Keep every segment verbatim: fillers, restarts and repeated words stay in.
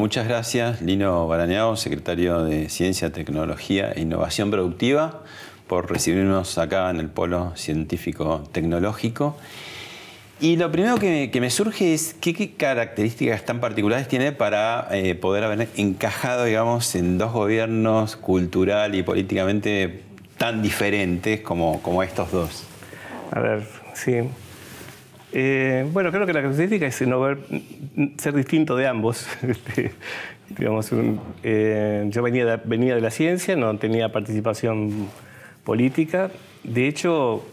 Muchas gracias, Lino Barañao, secretario de Ciencia, Tecnología e Innovación Productiva, por recibirnos acá en el Polo Científico Tecnológico. Y lo primero que, que me surge es qué, qué características tan particulares tiene para eh, poder haber encajado, digamos, en dos gobiernos cultural y políticamente tan diferentes como, como estos dos. A ver, sí. Eh, bueno, creo que la característica es no ver, ser distinto de ambos. Digamos, un, eh, yo venía de, venía de la ciencia, no tenía participación política. De hecho,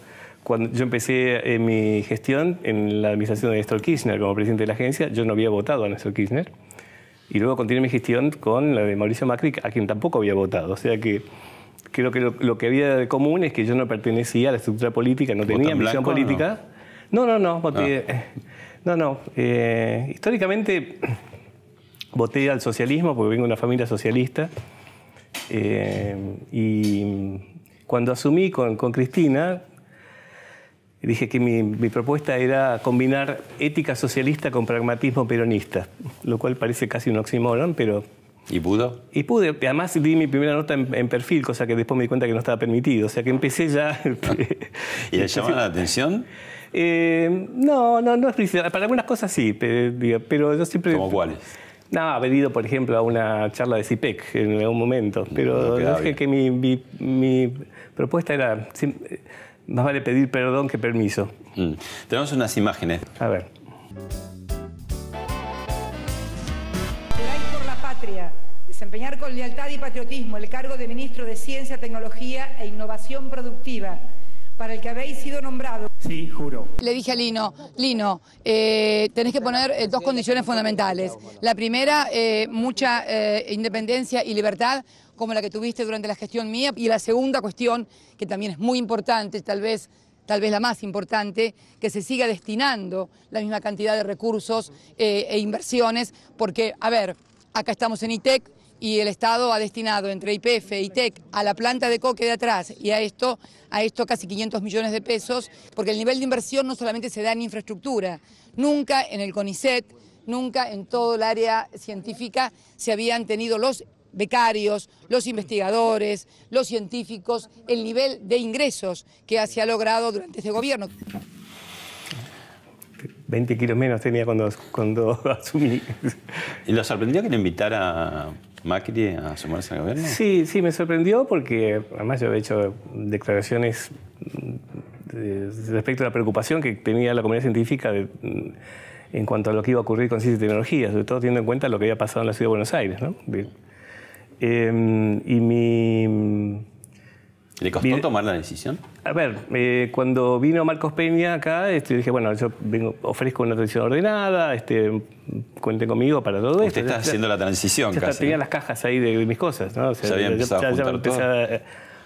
cuando yo empecé en mi gestión en la administración de Néstor Kirchner como presidente de la agencia, yo no había votado a Néstor Kirchner. Y luego continué mi gestión con la de Mauricio Macri, a quien tampoco había votado. O sea que creo que lo, lo que había de común es que yo no pertenecía a la estructura política, no tenía ambición política. ¿No? No, no, no. Voté, ah. No, no. Eh, históricamente voté al socialismo porque vengo de una familia socialista. Eh, y cuando asumí con, con Cristina, dije que mi, mi propuesta era combinar ética socialista con pragmatismo peronista, lo cual parece casi un oxímoron, pero... ¿Y pudo? Y pude. Además di mi primera nota en, en perfil, cosa que después me di cuenta que no estaba permitido. O sea que empecé ya... ¿Y le llamó la atención? Eh, no, no, no es principal. Para algunas cosas sí, pero, pero yo siempre... ¿Cómo cuáles? No, haber ido, por ejemplo, a una charla de CIPEC en algún momento, pero no, no dije que mi, mi, mi propuesta era... Más vale pedir perdón que permiso. Mm. Tenemos unas imágenes. A ver. Por la patria, desempeñar con lealtad y patriotismo el cargo de Ministro de Ciencia, Tecnología e Innovación Productiva, para el que habéis sido nombrado. Sí, juro. Le dije a Lino, Lino, eh, tenés que poner eh, dos condiciones fundamentales. La primera, eh, mucha eh, independencia y libertad, como la que tuviste durante la gestión mía. Y la segunda cuestión, que también es muy importante, tal vez, tal vez la más importante, que se siga destinando la misma cantidad de recursos eh, e inversiones, porque, a ver, acá estamos en I T E C, y el Estado ha destinado entre Y P F e I T E C a la planta de coque de atrás y a esto, a esto casi quinientos millones de pesos, porque el nivel de inversión no solamente se da en infraestructura, nunca en el CONICET, nunca en todo el área científica se habían tenido los becarios, los investigadores, los científicos, el nivel de ingresos que se ha logrado durante este gobierno. veinte kilos menos tenía cuando, cuando asumí. ¿Y lo sorprendió que le invitara Macri a sumarse al gobierno? Sí, sí, me sorprendió porque además yo había hecho declaraciones respecto a la preocupación que tenía la comunidad científica de, en cuanto a lo que iba a ocurrir con ciencia y tecnología, sobre todo teniendo en cuenta lo que había pasado en la ciudad de Buenos Aires, ¿no? Eh, y mi... ¿Le costó Mire, tomar la decisión? A ver, eh, cuando vino Marcos Peña acá, este, dije, bueno, yo vengo, ofrezco una transición ordenada, este, cuenten conmigo para todo esto. Usted está ya, haciendo ya, la transición ya casi. Está, tenía ¿eh? las cajas ahí de, de mis cosas, ¿no? O sea, ya había empezado yo, ya, a juntar ya empecé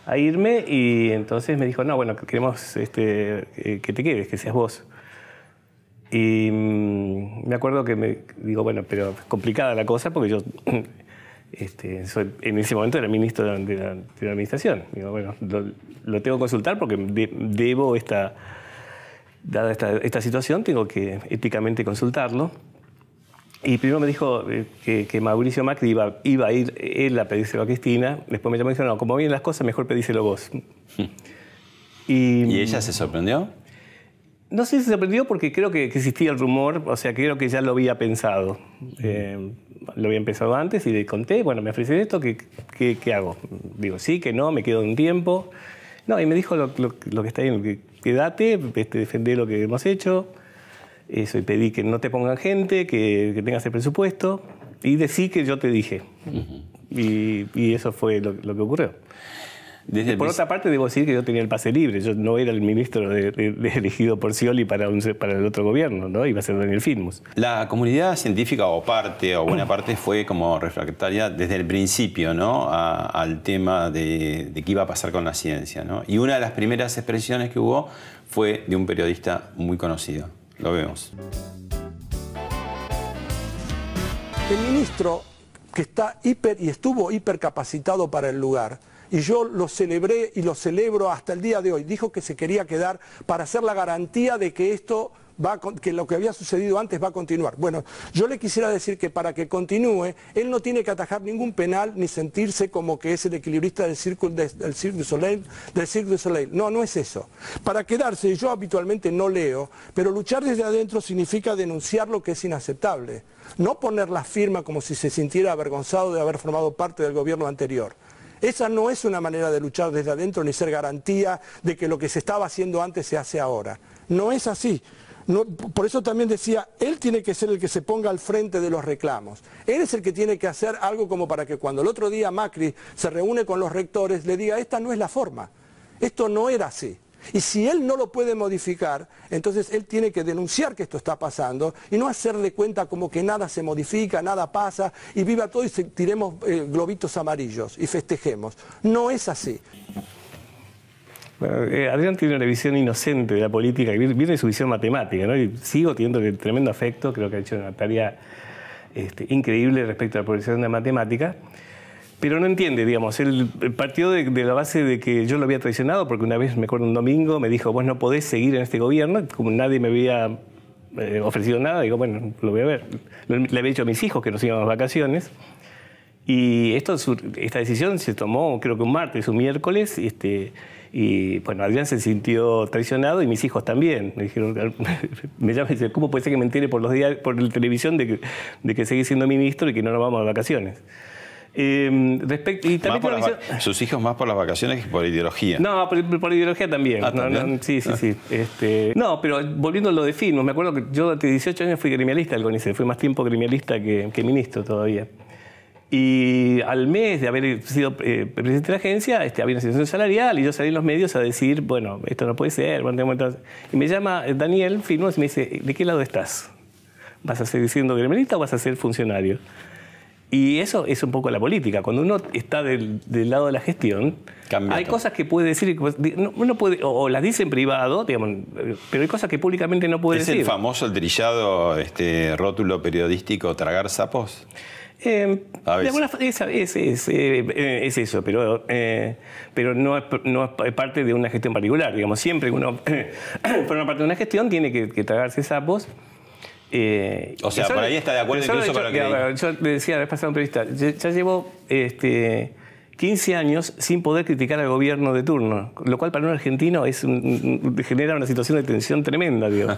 a, a irme y entonces me dijo, no, bueno, queremos este, que te quedes, que seas vos. Y mmm, me acuerdo que me digo, bueno, pero es complicada la cosa porque yo... Este, soy, en ese momento era ministro de la, de la, de la administración. Digo, bueno, lo, lo tengo que consultar porque de, debo esta, dada esta, esta situación, tengo que éticamente consultarlo. Y primero me dijo que, que Mauricio Macri iba, iba a ir él a pedírselo a Cristina. Después me llamó y dijo, no, como vienen las cosas, mejor pedíselo vos. ¿Y, ¿Y ella se sorprendió? No sé si se sorprendió porque creo que, que existía el rumor, o sea, creo que ya lo había pensado. Eh, lo había pensado antes y le conté, bueno, me ofrecen esto, ¿qué, qué, qué hago? Digo, sí, que no, me quedo un tiempo. No, y me dijo lo, lo, lo que está bien, que quédate, este, defendé lo que hemos hecho. Eso, y pedí que no te pongan gente, que, que tengas el presupuesto. Y decí que yo te dije. Uh-huh. y, y eso fue lo, lo que ocurrió. Desde por otra parte, debo decir que yo tenía el pase libre. Yo no era el ministro de, de, de elegido por Scioli para, un, para el otro gobierno, ¿no? Iba a ser Daniel Filmus. La comunidad científica, o parte, o buena parte, fue como refractaria desde el principio, ¿no? A, al tema de, de qué iba a pasar con la ciencia, ¿no? Y una de las primeras expresiones que hubo fue de un periodista muy conocido. Lo vemos. El ministro, que está hiper y estuvo hipercapacitado para el lugar, y yo lo celebré y lo celebro hasta el día de hoy. Dijo que se quería quedar para hacer la garantía de que esto va, que lo que había sucedido antes va a continuar. Bueno, yo le quisiera decir que para que continúe, él no tiene que atajar ningún penal ni sentirse como que es el equilibrista del Cirque de, del Cirque du Soleil, del Cirque du Soleil. No, no es eso. Para quedarse, yo habitualmente no leo, pero luchar desde adentro significa denunciar lo que es inaceptable. No poner la firma como si se sintiera avergonzado de haber formado parte del gobierno anterior. Esa no es una manera de luchar desde adentro ni ser garantía de que lo que se estaba haciendo antes se hace ahora. No es así. No, por eso también decía, él tiene que ser el que se ponga al frente de los reclamos. Él es el que tiene que hacer algo como para que cuando el otro día Macri se reúne con los rectores, le diga, esta no es la forma, esto no era así. Y si él no lo puede modificar, entonces él tiene que denunciar que esto está pasando y no hacer de cuenta como que nada se modifica, nada pasa, y viva todo y se, tiremos eh, globitos amarillos y festejemos. No es así. Bueno, eh, Adrián tiene una visión inocente de la política, viene su visión matemática, ¿no? Y sigo teniendo el tremendo afecto, creo que ha hecho una tarea este, increíble respecto a la publicación de la matemática. Pero no entiende, digamos, él partió de, de la base de que yo lo había traicionado, porque una vez, me acuerdo, un domingo, me dijo, vos no podés seguir en este gobierno, como nadie me había eh, ofrecido nada, digo, bueno, lo voy a ver. Le había dicho a mis hijos que nos íbamos a vacaciones, y esto, su, esta decisión se tomó, creo que un martes, un miércoles, este, y bueno, Adrián se sintió traicionado y mis hijos también. Me dijeron, me llaman y dicen, ¿cómo puede ser que me entere por los días, por la televisión de que, de que seguís siendo ministro y que no nos vamos a vacaciones? Eh, respecto, y también por visión... Sus hijos más por las vacaciones que por ideología. No, por, por ideología también. Ah, ¿también? No, no, sí, sí, ah. sí. Este, no, pero volviendo a lo de Finus, me acuerdo que yo hace dieciocho años fui gremialista del CONICET, fui más tiempo gremialista que, que ministro todavía. Y al mes de haber sido eh, presidente de la agencia, este, había una situación salarial y yo salí en los medios a decir, bueno, esto no puede ser. Bueno, entonces... Y me llama Daniel Finus y me dice, ¿de qué lado estás? ¿Vas a seguir siendo gremialista o vas a ser funcionario? Y eso es un poco la política. Cuando uno está del, del lado de la gestión, Cambia hay todo. Cosas que puede decir, uno puede, o las dice en privado, digamos, pero hay cosas que públicamente no puede ¿Es decir. ¿Es el famoso, el trillado este, rótulo periodístico, tragar sapos? Eh, de alguna, es, es, es, eh, es eso, pero, eh, pero no, es, no es parte de una gestión particular. Digamos, siempre que uno forma parte de una gestión tiene que, que tragarse sapos. Eh, o sea, por ahí está de acuerdo incluso con lo que... Yo le decía la vez pasada a un periodista, ya llevo este, quince años sin poder criticar al gobierno de turno, lo cual para un argentino es un, genera una situación de tensión tremenda, digo.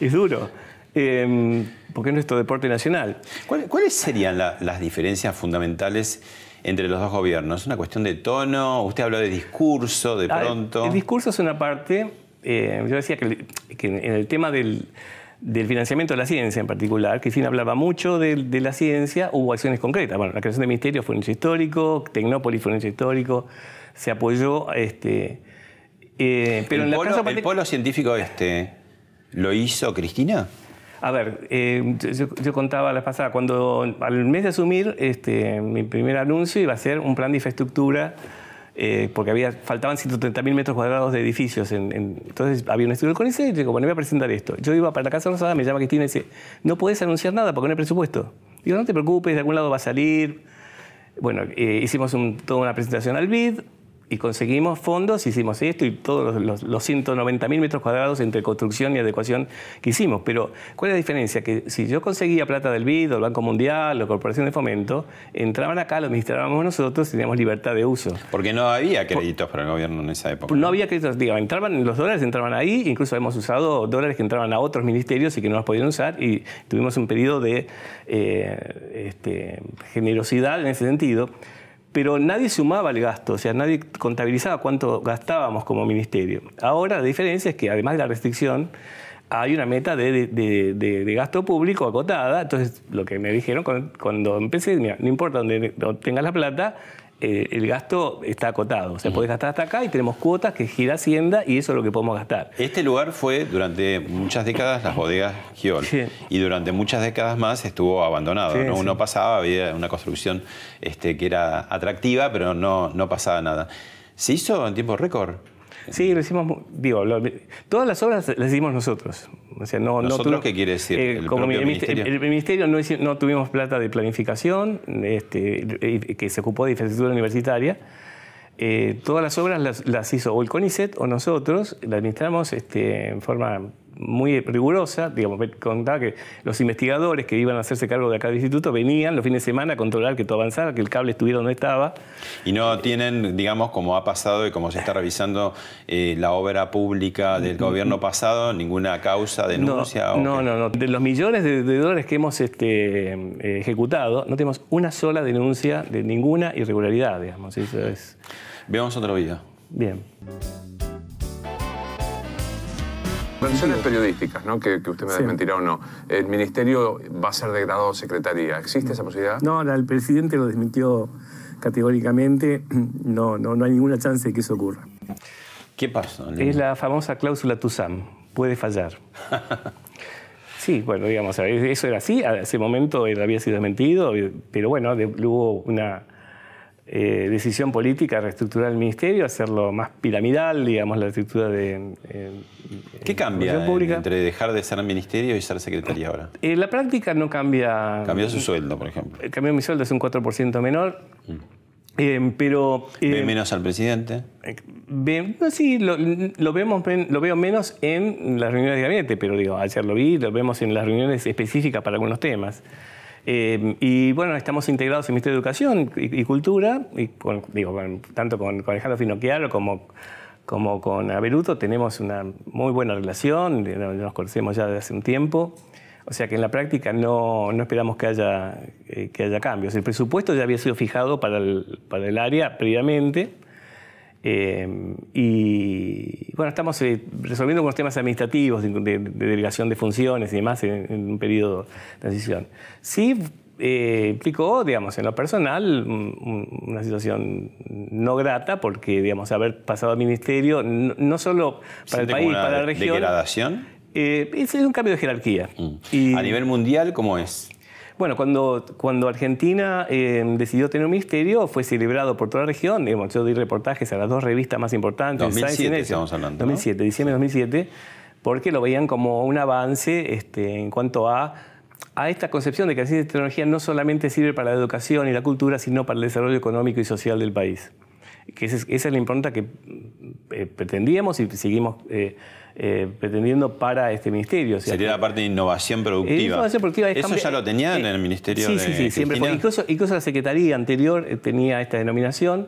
Es duro, eh, porque es nuestro deporte nacional. ¿Cuál, ¿Cuáles serían la, las diferencias fundamentales entre los dos gobiernos? ¿Una cuestión de tono? ¿Usted habló de discurso, de pronto? Ah, el, el discurso es una parte, eh, yo decía que, que en el tema del... del financiamiento de la ciencia en particular. Cristina hablaba mucho de, de la ciencia, hubo acciones concretas. Bueno, la creación de ministerios fue un hecho histórico, Tecnópolis fue un hecho histórico, se apoyó... Este, eh, pero el, en polo, la parte... ¿El polo científico este lo hizo Cristina? A ver, eh, yo, yo contaba la pasada, cuando al mes de asumir, este, mi primer anuncio iba a ser un plan de infraestructura. Eh, porque había, faltaban ciento treinta mil metros cuadrados de edificios. En, en, entonces había un estudio del CONICET y digo, bueno, me voy a presentar esto. Yo iba para la Casa Rosada, me llama Cristina y dice, no podés anunciar nada porque no hay presupuesto. Digo, no te preocupes, de algún lado va a salir. Bueno, eh, hicimos un, toda una presentación al B I D y conseguimos fondos, hicimos esto y todos los, los, los ciento noventa mil metros cuadrados entre construcción y adecuación que hicimos. Pero, ¿cuál es la diferencia? Que si yo conseguía plata del B I D o el Banco Mundial o Corporación de Fomento, entraban acá, lo administrábamos nosotros, teníamos libertad de uso. Porque no había créditos Por, para el gobierno en esa época. No había créditos, digamos, entraban, los dólares entraban ahí, incluso hemos usado dólares que entraban a otros ministerios y que no los podían usar y tuvimos un periodo de eh, este, generosidad en ese sentido. Pero nadie sumaba el gasto, o sea, nadie contabilizaba cuánto gastábamos como ministerio. Ahora la diferencia es que, además de la restricción, hay una meta de, de, de, de gasto público acotada. Entonces, lo que me dijeron cuando, cuando empecé, mira, no importa dónde tengas la plata, eh, el gasto está acotado. O sea, uh-huh. podés gastar hasta acá y tenemos cuotas que gira Hacienda y eso es lo que podemos gastar. Este lugar fue durante muchas décadas las bodegas Giol. Sí. Y durante muchas décadas más estuvo abandonado. Sí, ¿no? Sí. Uno pasaba, había una construcción este, que era atractiva, pero no, no pasaba nada. ¿Se hizo en tiempo récord? Sí, lo hicimos, digo, lo, todas las obras las hicimos nosotros. O sea, no, ¿nosotros no tuvo, qué quiere decir? Eh, ¿El como mi, el ministerio? El, el ministerio no, no tuvimos plata de planificación, este, que se ocupó de infraestructura universitaria. Eh, todas las obras las, las hizo o el CONICET o nosotros, las administramos este, en forma muy rigurosa. Digamos, contaba que los investigadores que iban a hacerse cargo de acá del instituto venían los fines de semana a controlar que todo avanzara, que el cable estuviera donde estaba. Y no tienen, digamos, como ha pasado y como se está revisando eh, la obra pública del gobierno pasado, ninguna causa, denuncia. No, o no, no, no. De los millones de, de dólares que hemos este, ejecutado, no tenemos una sola denuncia de ninguna irregularidad, digamos. Eso es... Veamos otro video. Bien. Versiones periodísticas, ¿no? Que, que usted me sí. desmentirá o no. ¿El ministerio va a ser degradado a secretaría? ¿Existe esa posibilidad? No, el presidente lo desmintió categóricamente. No, no, no hay ninguna chance de que eso ocurra. ¿Qué pasa? Es la famosa cláusula Tusam. Puede fallar. Sí, bueno, digamos, eso era así. A ese momento había sido desmentido, pero bueno, hubo una... Eh, decisión política, reestructurar el ministerio, hacerlo más piramidal, digamos, la estructura de... Eh, ¿Qué cambia entre dejar de ser ministerio y ser secretaría ahora? Eh, la práctica no cambia... Cambió su sueldo, por ejemplo. Cambió mi sueldo, es un cuatro por ciento menor, mm. eh, pero... Eh, ¿Ve menos al presidente? Eh, ve, no, sí, lo, lo, vemos, lo veo menos en las reuniones de gabinete, pero digo, ayer lo vi, lo vemos en las reuniones específicas para algunos temas. Eh, y bueno, estamos integrados en el Ministerio de Educación y, y Cultura, y con, digo, con, tanto con, con Alejandro Finocchiaro como, como con Averuto tenemos una muy buena relación, nos conocemos ya desde hace un tiempo, o sea que en la práctica no, no esperamos que haya, eh, que haya cambios. El presupuesto ya había sido fijado para el, para el área previamente. Eh, y bueno, estamos eh, resolviendo algunos temas administrativos de, de, de delegación de funciones y demás en, en un periodo de transición. Sí eh, implicó, digamos, en lo personal un, una situación no grata porque, digamos, haber pasado al ministerio, no, no solo para el país, para la región... ¿Degradación? Eh, es un cambio de jerarquía. Mm. Y, ¿a nivel mundial cómo es? Bueno, cuando, cuando Argentina eh, decidió tener un ministerio, fue celebrado por toda la región. Digamos, yo di reportajes a las dos revistas más importantes. dos mil siete estamos hablando. dos mil siete, ¿no? Diciembre de dos mil siete, porque lo veían como un avance este, en cuanto a, a esta concepción de que la ciencia y tecnología no solamente sirve para la educación y la cultura, sino para el desarrollo económico y social del país. Que esa, es, esa es la impronta que eh, pretendíamos y seguimos... Eh, Eh, pretendiendo para este ministerio. O sea, sería la parte de innovación productiva. Eh, innovación productiva es ¿Eso ya lo tenían eh, en el ministerio sí, de Sí, sí, sí. Siempre fue, incluso, incluso la secretaría anterior eh, tenía esta denominación.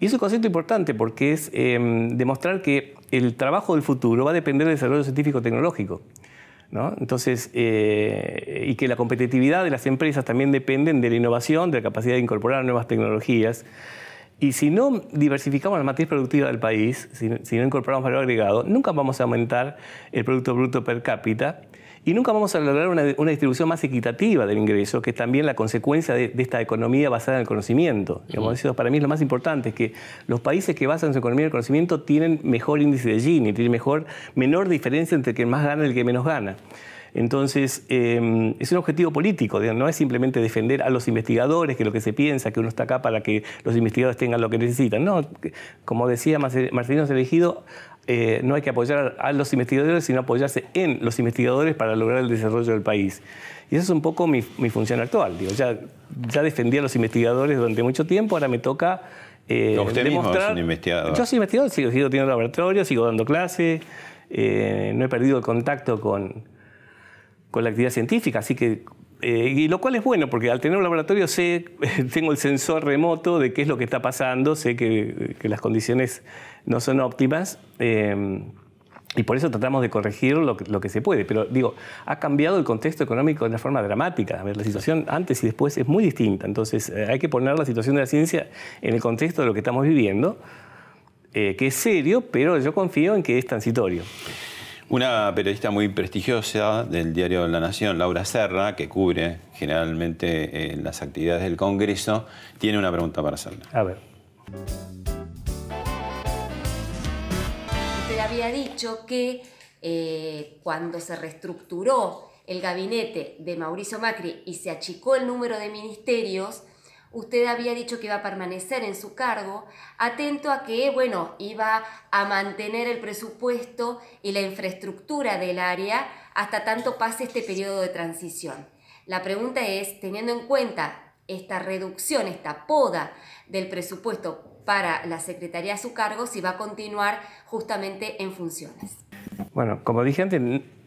Y es un concepto importante porque es eh, demostrar que el trabajo del futuro va a depender del desarrollo científico-tecnológico, ¿no? Entonces, eh, y que la competitividad de las empresas también dependen de la innovación, de la capacidad de incorporar nuevas tecnologías. Y si no diversificamos la matriz productiva del país, si, si no incorporamos valor agregado, nunca vamos a aumentar el Producto Bruto per cápita y nunca vamos a lograr una, una distribución más equitativa del ingreso, que es también la consecuencia de, de esta economía basada en el conocimiento. Como uh-huh. Eso para mí es lo más importante, es que los países que basan su economía en el conocimiento tienen mejor índice de Gini, tienen mejor, menor diferencia entre el que más gana y el que menos gana. Entonces, eh, es un objetivo político, no es simplemente defender a los investigadores, que lo que se piensa, que uno está acá para que los investigadores tengan lo que necesitan. No, como decía Marcelino Seregido, eh, no hay que apoyar a los investigadores, sino apoyarse en los investigadores para lograr el desarrollo del país. Y esa es un poco mi, mi función actual. Digo, ya, ya defendí a los investigadores durante mucho tiempo, ahora me toca... Eh, ¿Usted mismo es un investigador? Yo soy investigador, sigo, sigo teniendo laboratorio, sigo dando clases, eh, no he perdido el contacto con... con la actividad científica, así que... Eh, y lo cual es bueno, porque al tener un laboratorio sé, tengo el sensor remoto de qué es lo que está pasando, sé que, que las condiciones no son óptimas, eh, y por eso tratamos de corregir lo que, lo que se puede. Pero digo, ha cambiado el contexto económico de una forma dramática. A ver, la situación antes y después es muy distinta, entonces eh, hay que poner la situación de la ciencia en el contexto de lo que estamos viviendo, eh, que es serio, pero yo confío en que es transitorio. Una periodista muy prestigiosa del diario La Nación, Laura Serra, que cubre generalmente eh, las actividades del Congreso, tiene una pregunta para hacerle. A ver. Usted había dicho que eh, cuando se reestructuró el gabinete de Mauricio Macri y se achicó el número de ministerios, usted había dicho que iba a permanecer en su cargo, atento a que, bueno, iba a mantener el presupuesto y la infraestructura del área hasta tanto pase este periodo de transición. La pregunta es, teniendo en cuenta esta reducción, esta poda del presupuesto para la Secretaría a su cargo, si va a continuar justamente en funciones. Bueno, como dije antes,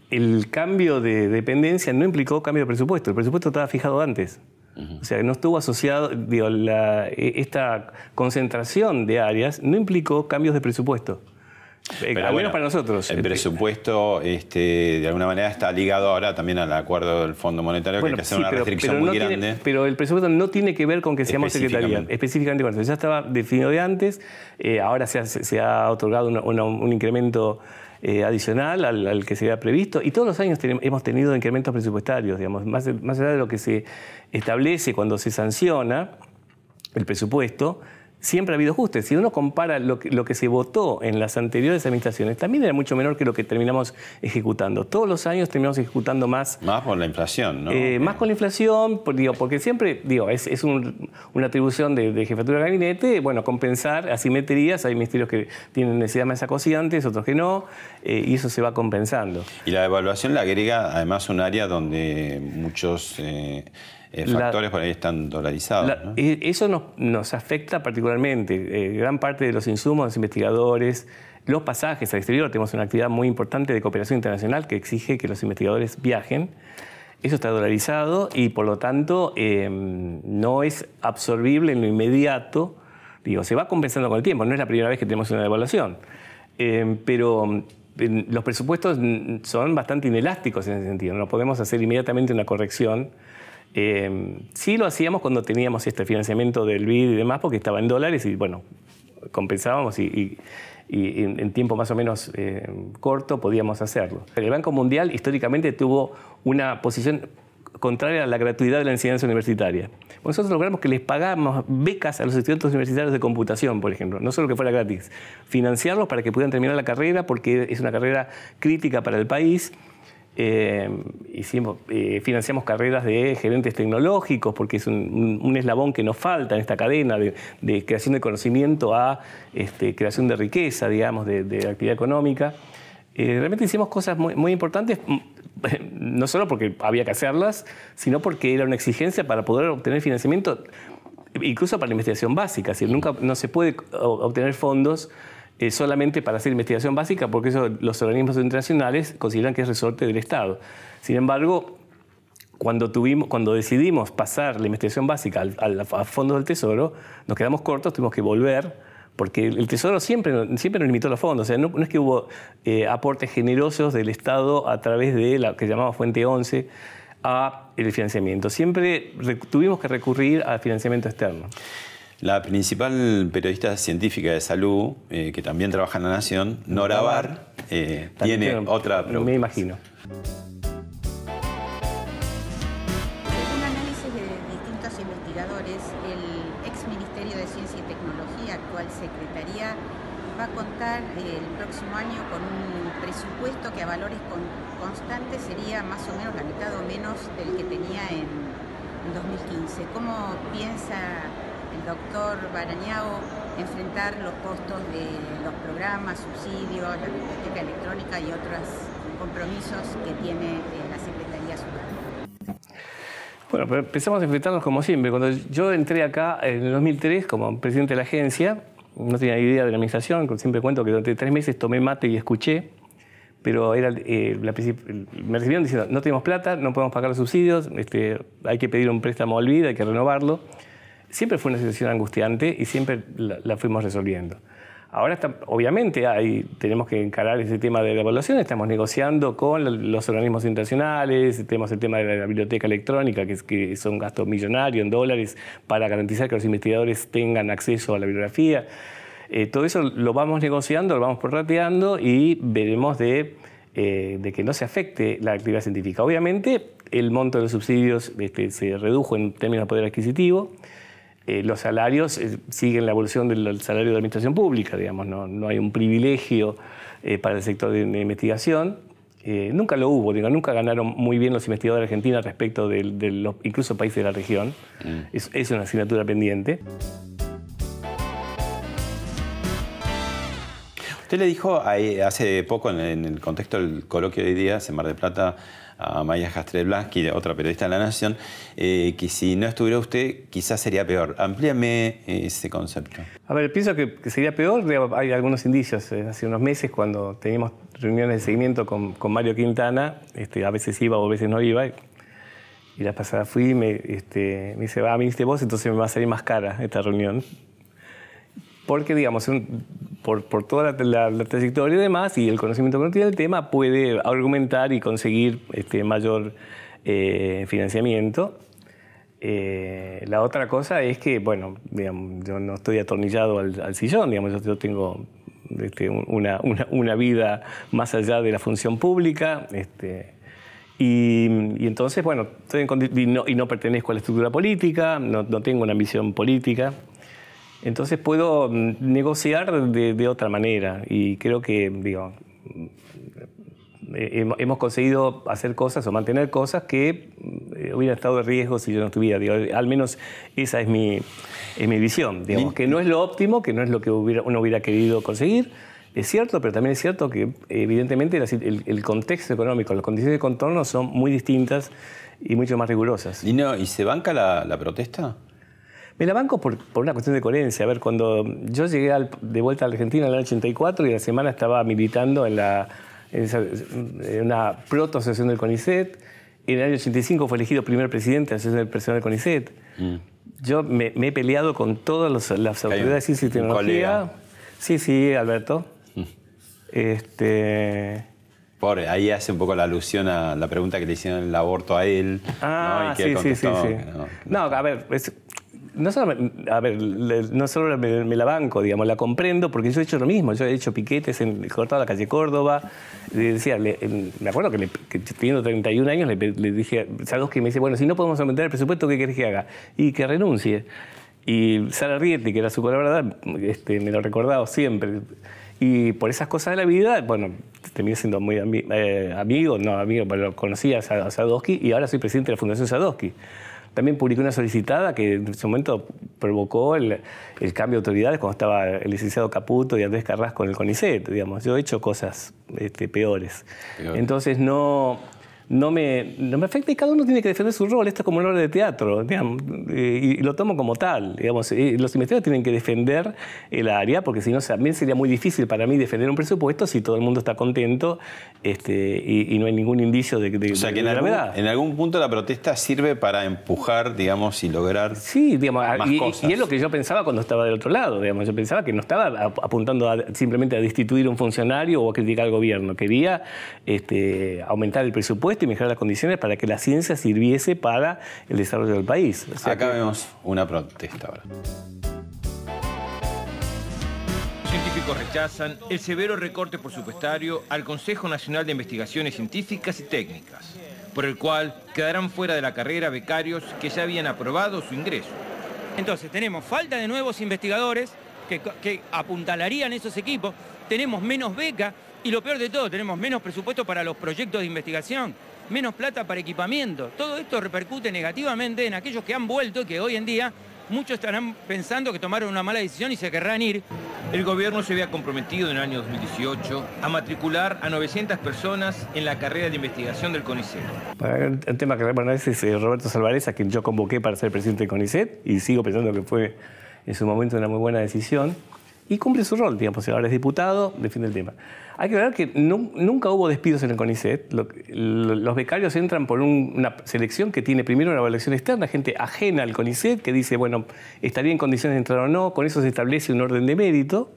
el cambio de dependencia no implicó cambio de presupuesto. El presupuesto estaba fijado antes. O sea, no estuvo asociado, digo, la, esta concentración de áreas no implicó cambios de presupuesto. Pero al menos bueno, para nosotros. El presupuesto, este, de alguna manera, está ligado ahora también al acuerdo del Fondo Monetario, bueno, que hay que hacer sí, una pero, restricción pero muy no grande. Tiene, pero el presupuesto no tiene que ver con que seamos secretaría. Específicamente con eso. Ya estaba definido de antes, eh, ahora se ha, se ha otorgado una, una, un incremento Eh, adicional al, al que se había previsto, y todos los años tenemos, hemos tenido incrementos presupuestarios, digamos, más, más allá de lo que se establece cuando se sanciona el presupuesto, siempre ha habido ajustes. Si uno compara lo que, lo que se votó en las anteriores administraciones, también era mucho menor que lo que terminamos ejecutando. Todos los años terminamos ejecutando más. Más por la inflación, ¿no? Eh, más con la inflación, por, digo, porque siempre digo, es, es un, una atribución de, de jefatura de gabinete, bueno, compensar asimetrías. Hay ministerios que tienen necesidad más acogiantes, otros que no, eh, y eso se va compensando. Y la evaluación le agrega además un área donde muchos Eh, factores la, por ahí están dolarizados. La, ¿no? Eso nos, nos afecta particularmente. Eh, gran parte de los insumos, los investigadores, los pasajes al exterior. Tenemos una actividad muy importante de cooperación internacional que exige que los investigadores viajen. Eso está dolarizado y, por lo tanto, eh, no es absorbible en lo inmediato. Digo, se va compensando con el tiempo. No es la primera vez que tenemos una devaluación. Eh, pero eh, los presupuestos son bastante inelásticos en ese sentido. No podemos hacer inmediatamente una corrección. Eh, sí lo hacíamos cuando teníamos este financiamiento del B I D y demás, porque estaba en dólares y, bueno, compensábamos y, y, y en tiempo más o menos eh, corto podíamos hacerlo. El Banco Mundial históricamente tuvo una posición contraria a la gratuidad de la enseñanza universitaria. Nosotros logramos que les pagáramos becas a los estudiantes universitarios de computación, por ejemplo, no solo que fuera gratis, financiarlos para que pudieran terminar la carrera, porque es una carrera crítica para el país. Eh, hicimos, eh, financiamos carreras de gerentes tecnológicos porque es un, un eslabón que nos falta en esta cadena de, de creación de conocimiento a este, creación de riqueza, digamos, de, de actividad económica. Eh, realmente hicimos cosas muy, muy importantes, no solo porque había que hacerlas, sino porque era una exigencia para poder obtener financiamiento, incluso para la investigación básica. Es decir, nunca no se puede obtener fondos Eh, solamente para hacer investigación básica, porque eso los organismos internacionales consideran que es resorte del Estado. Sin embargo, cuando, tuvimos, cuando decidimos pasar la investigación básica al, al, a fondos del Tesoro, nos quedamos cortos, tuvimos que volver, porque el Tesoro siempre, siempre nos limitó los fondos. O sea, no, no es que hubo eh, aportes generosos del Estado a través de la que llamamos Fuente once, a el financiamiento. Siempre tuvimos que recurrir al financiamiento externo. La principal periodista científica de salud, eh, que también trabaja en La Nación, Nora Bar, eh, tiene creo, otra pregunta. Me imagino. Según análisis de distintos investigadores, el ex Ministerio de Ciencia y Tecnología, actual Secretaría, va a contar el próximo año con un presupuesto que a valores constantes sería más o menos la mitad o menos del que tenía en dos mil quince. ¿Cómo piensa el doctor Barañao enfrentar los costos de los programas, subsidios, la biblioteca electrónica y otros compromisos que tiene la Secretaría a su cargo? Bueno, pero empezamos a enfrentarnos como siempre. Cuando yo entré acá en el dos mil tres como presidente de la agencia, no tenía idea de la administración, siempre cuento que durante tres meses tomé mate y escuché, pero era, eh, la, me recibieron diciendo, no tenemos plata, no podemos pagar los subsidios, este, hay que pedir un préstamo al B I D, hay que renovarlo. Siempre fue una situación angustiante y siempre la, la fuimos resolviendo. Ahora, está, obviamente, hay, tenemos que encarar ese tema de la evaluación. Estamos negociando con los organismos internacionales. Tenemos el tema de la biblioteca electrónica, que es, que es un gasto millonario en dólares para garantizar que los investigadores tengan acceso a la bibliografía. Eh, todo eso lo vamos negociando, lo vamos prorrateando y veremos de, eh, de que no se afecte la actividad científica. Obviamente, el monto de los subsidios este, se redujo en términos de poder adquisitivo. eh, los salarios eh, siguen la evolución del salario de la administración pública, digamos, no, no hay un privilegio eh, para el sector de, de investigación. Eh, nunca lo hubo, digo, nunca ganaron muy bien los investigadores argentinos respecto de, de los incluso países de la región. Mm. Es, es una asignatura pendiente. Usted le dijo hace poco, en el contexto del coloquio de hoy día en Mar del Plata, a Maya Jastré Blas, otra periodista de La Nación, eh, que si no estuviera usted quizás sería peor. Amplíame ese concepto. A ver, pienso que sería peor. Hay algunos indicios. Hace unos meses, cuando teníamos reuniones de seguimiento con, con Mario Quintana, este, a veces iba o a veces no iba, y la pasada fui y me, este, me dice, va, viniste vos, entonces me va a salir más cara esta reunión. Porque, digamos, un, por, por toda la, la, la trayectoria y demás, y el conocimiento que uno tiene del tema, puede argumentar y conseguir este, mayor eh, financiamiento. Eh, la otra cosa es que, bueno, digamos, yo no estoy atornillado al, al sillón, digamos, yo, yo tengo este, una, una, una vida más allá de la función pública. Este, Y, y entonces, bueno, estoy en, y, no, y no pertenezco a la estructura política, no, no tengo una ambición política. Entonces puedo negociar de, de otra manera y creo que, digo, hemos conseguido hacer cosas o mantener cosas que hubieran estado de riesgo si yo no estuviera. Digo, al menos esa es mi, es mi visión. Digamos que no es lo óptimo, que no es lo que hubiera, uno hubiera querido conseguir. Es cierto, pero también es cierto que evidentemente el, el contexto económico, las condiciones de contorno son muy distintas y mucho más rigurosas. ¿Y, no, y se banca la, la protesta? Me la banco por, por una cuestión de coherencia. A ver, cuando yo llegué al, de vuelta a Argentina en el ochenta y cuatro y la semana estaba militando en, la, en, esa, en una proto-asociación del CONICET. En el año ochenta y cinco fue elegido primer presidente de la Asociación del Personal del CONICET. Mm. Yo me, me he peleado con todas los, las autoridades de ciencia y tecnología. Sí, sí, Alberto. Mm. Este... Pobre, ahí hace un poco la alusión a la pregunta que le hicieron el aborto a él. Ah, ¿no? Y que sí, sí, sí, sí. No, no, a ver... Es, No solo, a ver, no solo me, me la banco, digamos, la comprendo, porque yo he hecho lo mismo. Yo he hecho piquetes, en, cortado la calle Córdoba. Le decía, le, en, me acuerdo que, le, que teniendo treinta y un años le, le dije a Sadowsky, me dice, bueno, si no podemos aumentar el presupuesto, ¿qué querés que haga? Y que renuncie. Y Sara Rietti, que era su colaboradora, este, me lo recordaba siempre. Y por esas cosas de la vida, bueno, terminé siendo muy ami eh, amigo, no amigo, pero conocí a Sadowsky y ahora soy presidente de la Fundación Sadowsky. También publiqué una solicitada que en su momento provocó el, el cambio de autoridades cuando estaba el licenciado Caputo y Andrés Carrasco en el CONICET. Digamos. Yo he hecho cosas este, peores. Peor. Entonces no, no, me, no me afecta y cada uno tiene que defender su rol. Esto es como una obra de teatro, digamos, y lo tomo como tal. Digamos. Los investigadores tienen que defender el área porque si no también sería muy difícil para mí defender un presupuesto si todo el mundo está contento este, y, y no hay ningún indicio de, de, o sea, de, que de en algún, gravedad. En algún punto la protesta sirve para empujar, digamos, y lograr sí, digamos, más y, cosas. Y es lo que yo pensaba cuando estaba del otro lado. Digamos. Yo pensaba que no estaba apuntando a, simplemente a destituir a un funcionario o a criticar al gobierno. Quería este, aumentar el presupuesto y mejorar las condiciones para que la ciencia sirviese para el desarrollo del país. O sea, acá que... vemos una protesta ahora. Científicos rechazan el severo recorte presupuestario al Consejo Nacional de Investigaciones Científicas y Técnicas, por el cual quedarán fuera de la carrera becarios que ya habían aprobado su ingreso. Entonces tenemos falta de nuevos investigadores que, que apuntalarían esos equipos, tenemos menos becas. Y lo peor de todo, tenemos menos presupuesto para los proyectos de investigación, menos plata para equipamiento. Todo esto repercute negativamente en aquellos que han vuelto y que hoy en día muchos estarán pensando que tomaron una mala decisión y se querrán ir. El gobierno se había comprometido en el año dos mil dieciocho a matricular a novecientas personas en la carrera de investigación del CONICET. Un tema que bueno, es eh, Roberto Salvareza, quien yo convoqué para ser presidente del CONICET y sigo pensando que fue en su momento una muy buena decisión. Y cumple su rol, digamos, ahora es diputado, defiende el tema. Hay que ver que no, nunca hubo despidos en el CONICET. Lo, lo, los becarios entran por un, una selección que tiene primero una evaluación externa, gente ajena al CONICET, que dice, bueno, estaría en condiciones de entrar o no, con eso se establece un orden de mérito,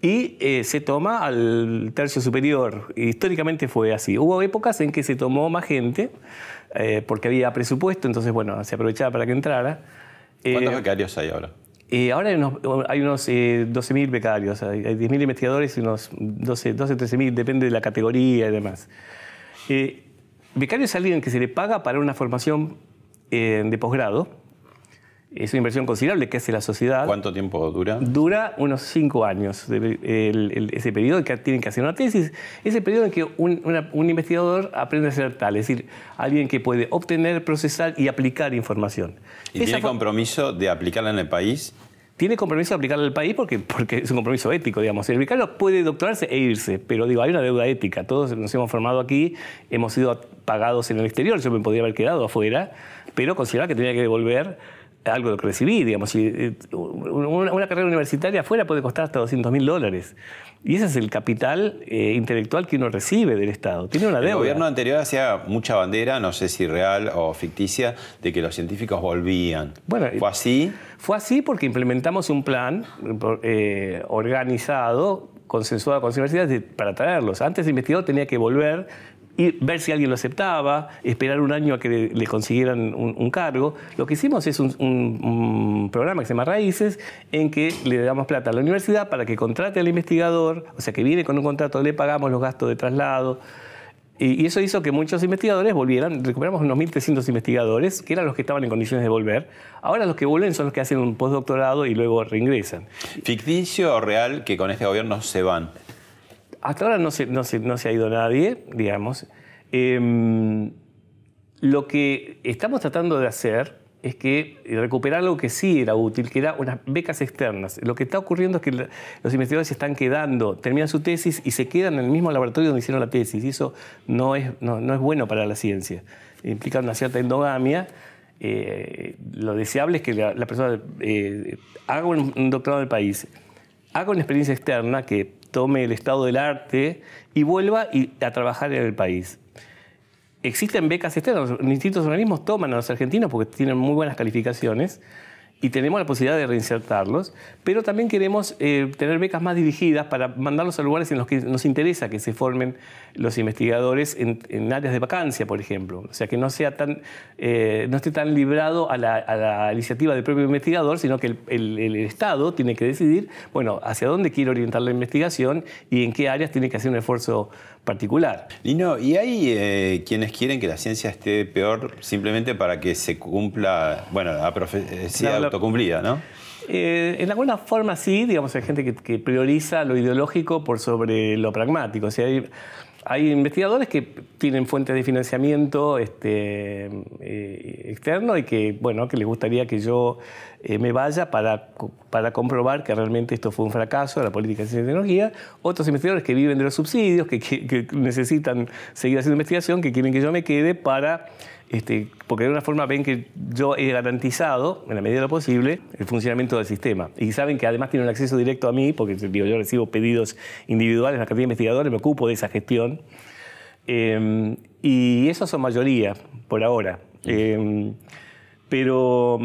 y eh, se toma al tercio superior. Históricamente fue así. Hubo épocas en que se tomó más gente, eh, porque había presupuesto, entonces, bueno, se aprovechaba para que entrara. ¿Cuántos eh, becarios hay ahora? Eh, ahora hay unos, hay unos eh, doce mil becarios, hay diez mil investigadores y unos doce, doce, trece mil, depende de la categoría y demás. Eh, becario es alguien que se le paga para una formación eh, de posgrado Es una inversión considerable que hace la sociedad. ¿Cuánto tiempo dura? Dura unos cinco años de, el, el, ese periodo que tienen que hacer una tesis. Ese periodo en que un, una, un investigador aprende a ser tal, es decir, alguien que puede obtener, procesar y aplicar información. ¿Y Esa tiene compromiso de aplicarla en el país? Tiene compromiso de aplicarla al país porque, porque es un compromiso ético, digamos. El becario puede doctorarse e irse, pero digo, hay una deuda ética. Todos nos hemos formado aquí, hemos sido pagados en el exterior. Yo me podría haber quedado afuera, pero consideraba que tenía que devolver algo de lo que recibí, digamos. Una carrera universitaria afuera puede costar hasta doscientos mil dólares. Y ese es el capital eh, intelectual que uno recibe del Estado. Tiene una deuda. El gobierno anterior hacía mucha bandera, no sé si real o ficticia, de que los científicos volvían. Bueno, ¿fue así? Fue así porque implementamos un plan eh, organizado, consensuado con las universidades, para traerlos. Antes el investigador tenía que volver y ver si alguien lo aceptaba, esperar un año a que le, le consiguieran un, un cargo. Lo que hicimos es un, un, un programa que se llama Raíces, en que le damos plata a la universidad para que contrate al investigador, o sea, que viene con un contrato, le pagamos los gastos de traslado. Y, y eso hizo que muchos investigadores volvieran. Recuperamos unos mil trescientos investigadores, que eran los que estaban en condiciones de volver. Ahora los que vuelven son los que hacen un postdoctorado y luego reingresan. ¿Ficticio o real que con este gobierno se van? Hasta ahora no se, no se, no se ha ido nadie, digamos. Eh, lo que estamos tratando de hacer es que recuperar algo que sí era útil, que era unas becas externas. Lo que está ocurriendo es que los investigadores se están quedando, terminan su tesis y se quedan en el mismo laboratorio donde hicieron la tesis. Y eso no es, no, no es bueno para la ciencia. Implica una cierta endogamia. Eh, lo deseable es que la, la persona eh, haga un, un doctorado del país, haga una experiencia externa que tome el estado del arte y vuelva y, a trabajar en el país. Existen becas externas. Distintos organismos toman a los argentinos porque tienen muy buenas calificaciones y tenemos la posibilidad de reinsertarlos, pero también queremos eh, tener becas más dirigidas para mandarlos a lugares en los que nos interesa que se formen los investigadores en, en áreas de vacancia, por ejemplo. O sea, que no, sea tan, eh, no esté tan librado a la, a la iniciativa del propio investigador, sino que el, el, el Estado tiene que decidir, bueno, hacia dónde quiere orientar la investigación y en qué áreas tiene que hacer un esfuerzo particular. Lino, ¿y hay eh, quienes quieren que la ciencia esté peor simplemente para que se cumpla, bueno, la profecía no, autocumplida, no? Eh, en alguna forma sí, digamos, hay gente que, que prioriza lo ideológico por sobre lo pragmático. O sea, hay, hay investigadores que tienen fuentes de financiamiento este, eh, externo y que, bueno, que les gustaría que yo eh, me vaya para, para comprobar que realmente esto fue un fracaso de la política de ciencia y tecnología. Otros investigadores que viven de los subsidios, que, que, que necesitan seguir haciendo investigación, que quieren que yo me quede para... Este, porque de alguna forma ven que yo he garantizado, en la medida de lo posible, el funcionamiento del sistema. Y saben que además tienen un acceso directo a mí, porque digo, yo recibo pedidos individuales en la cantidad de investigadores, me ocupo de esa gestión. Eh, y esos son mayoría, por ahora. Eh, pero,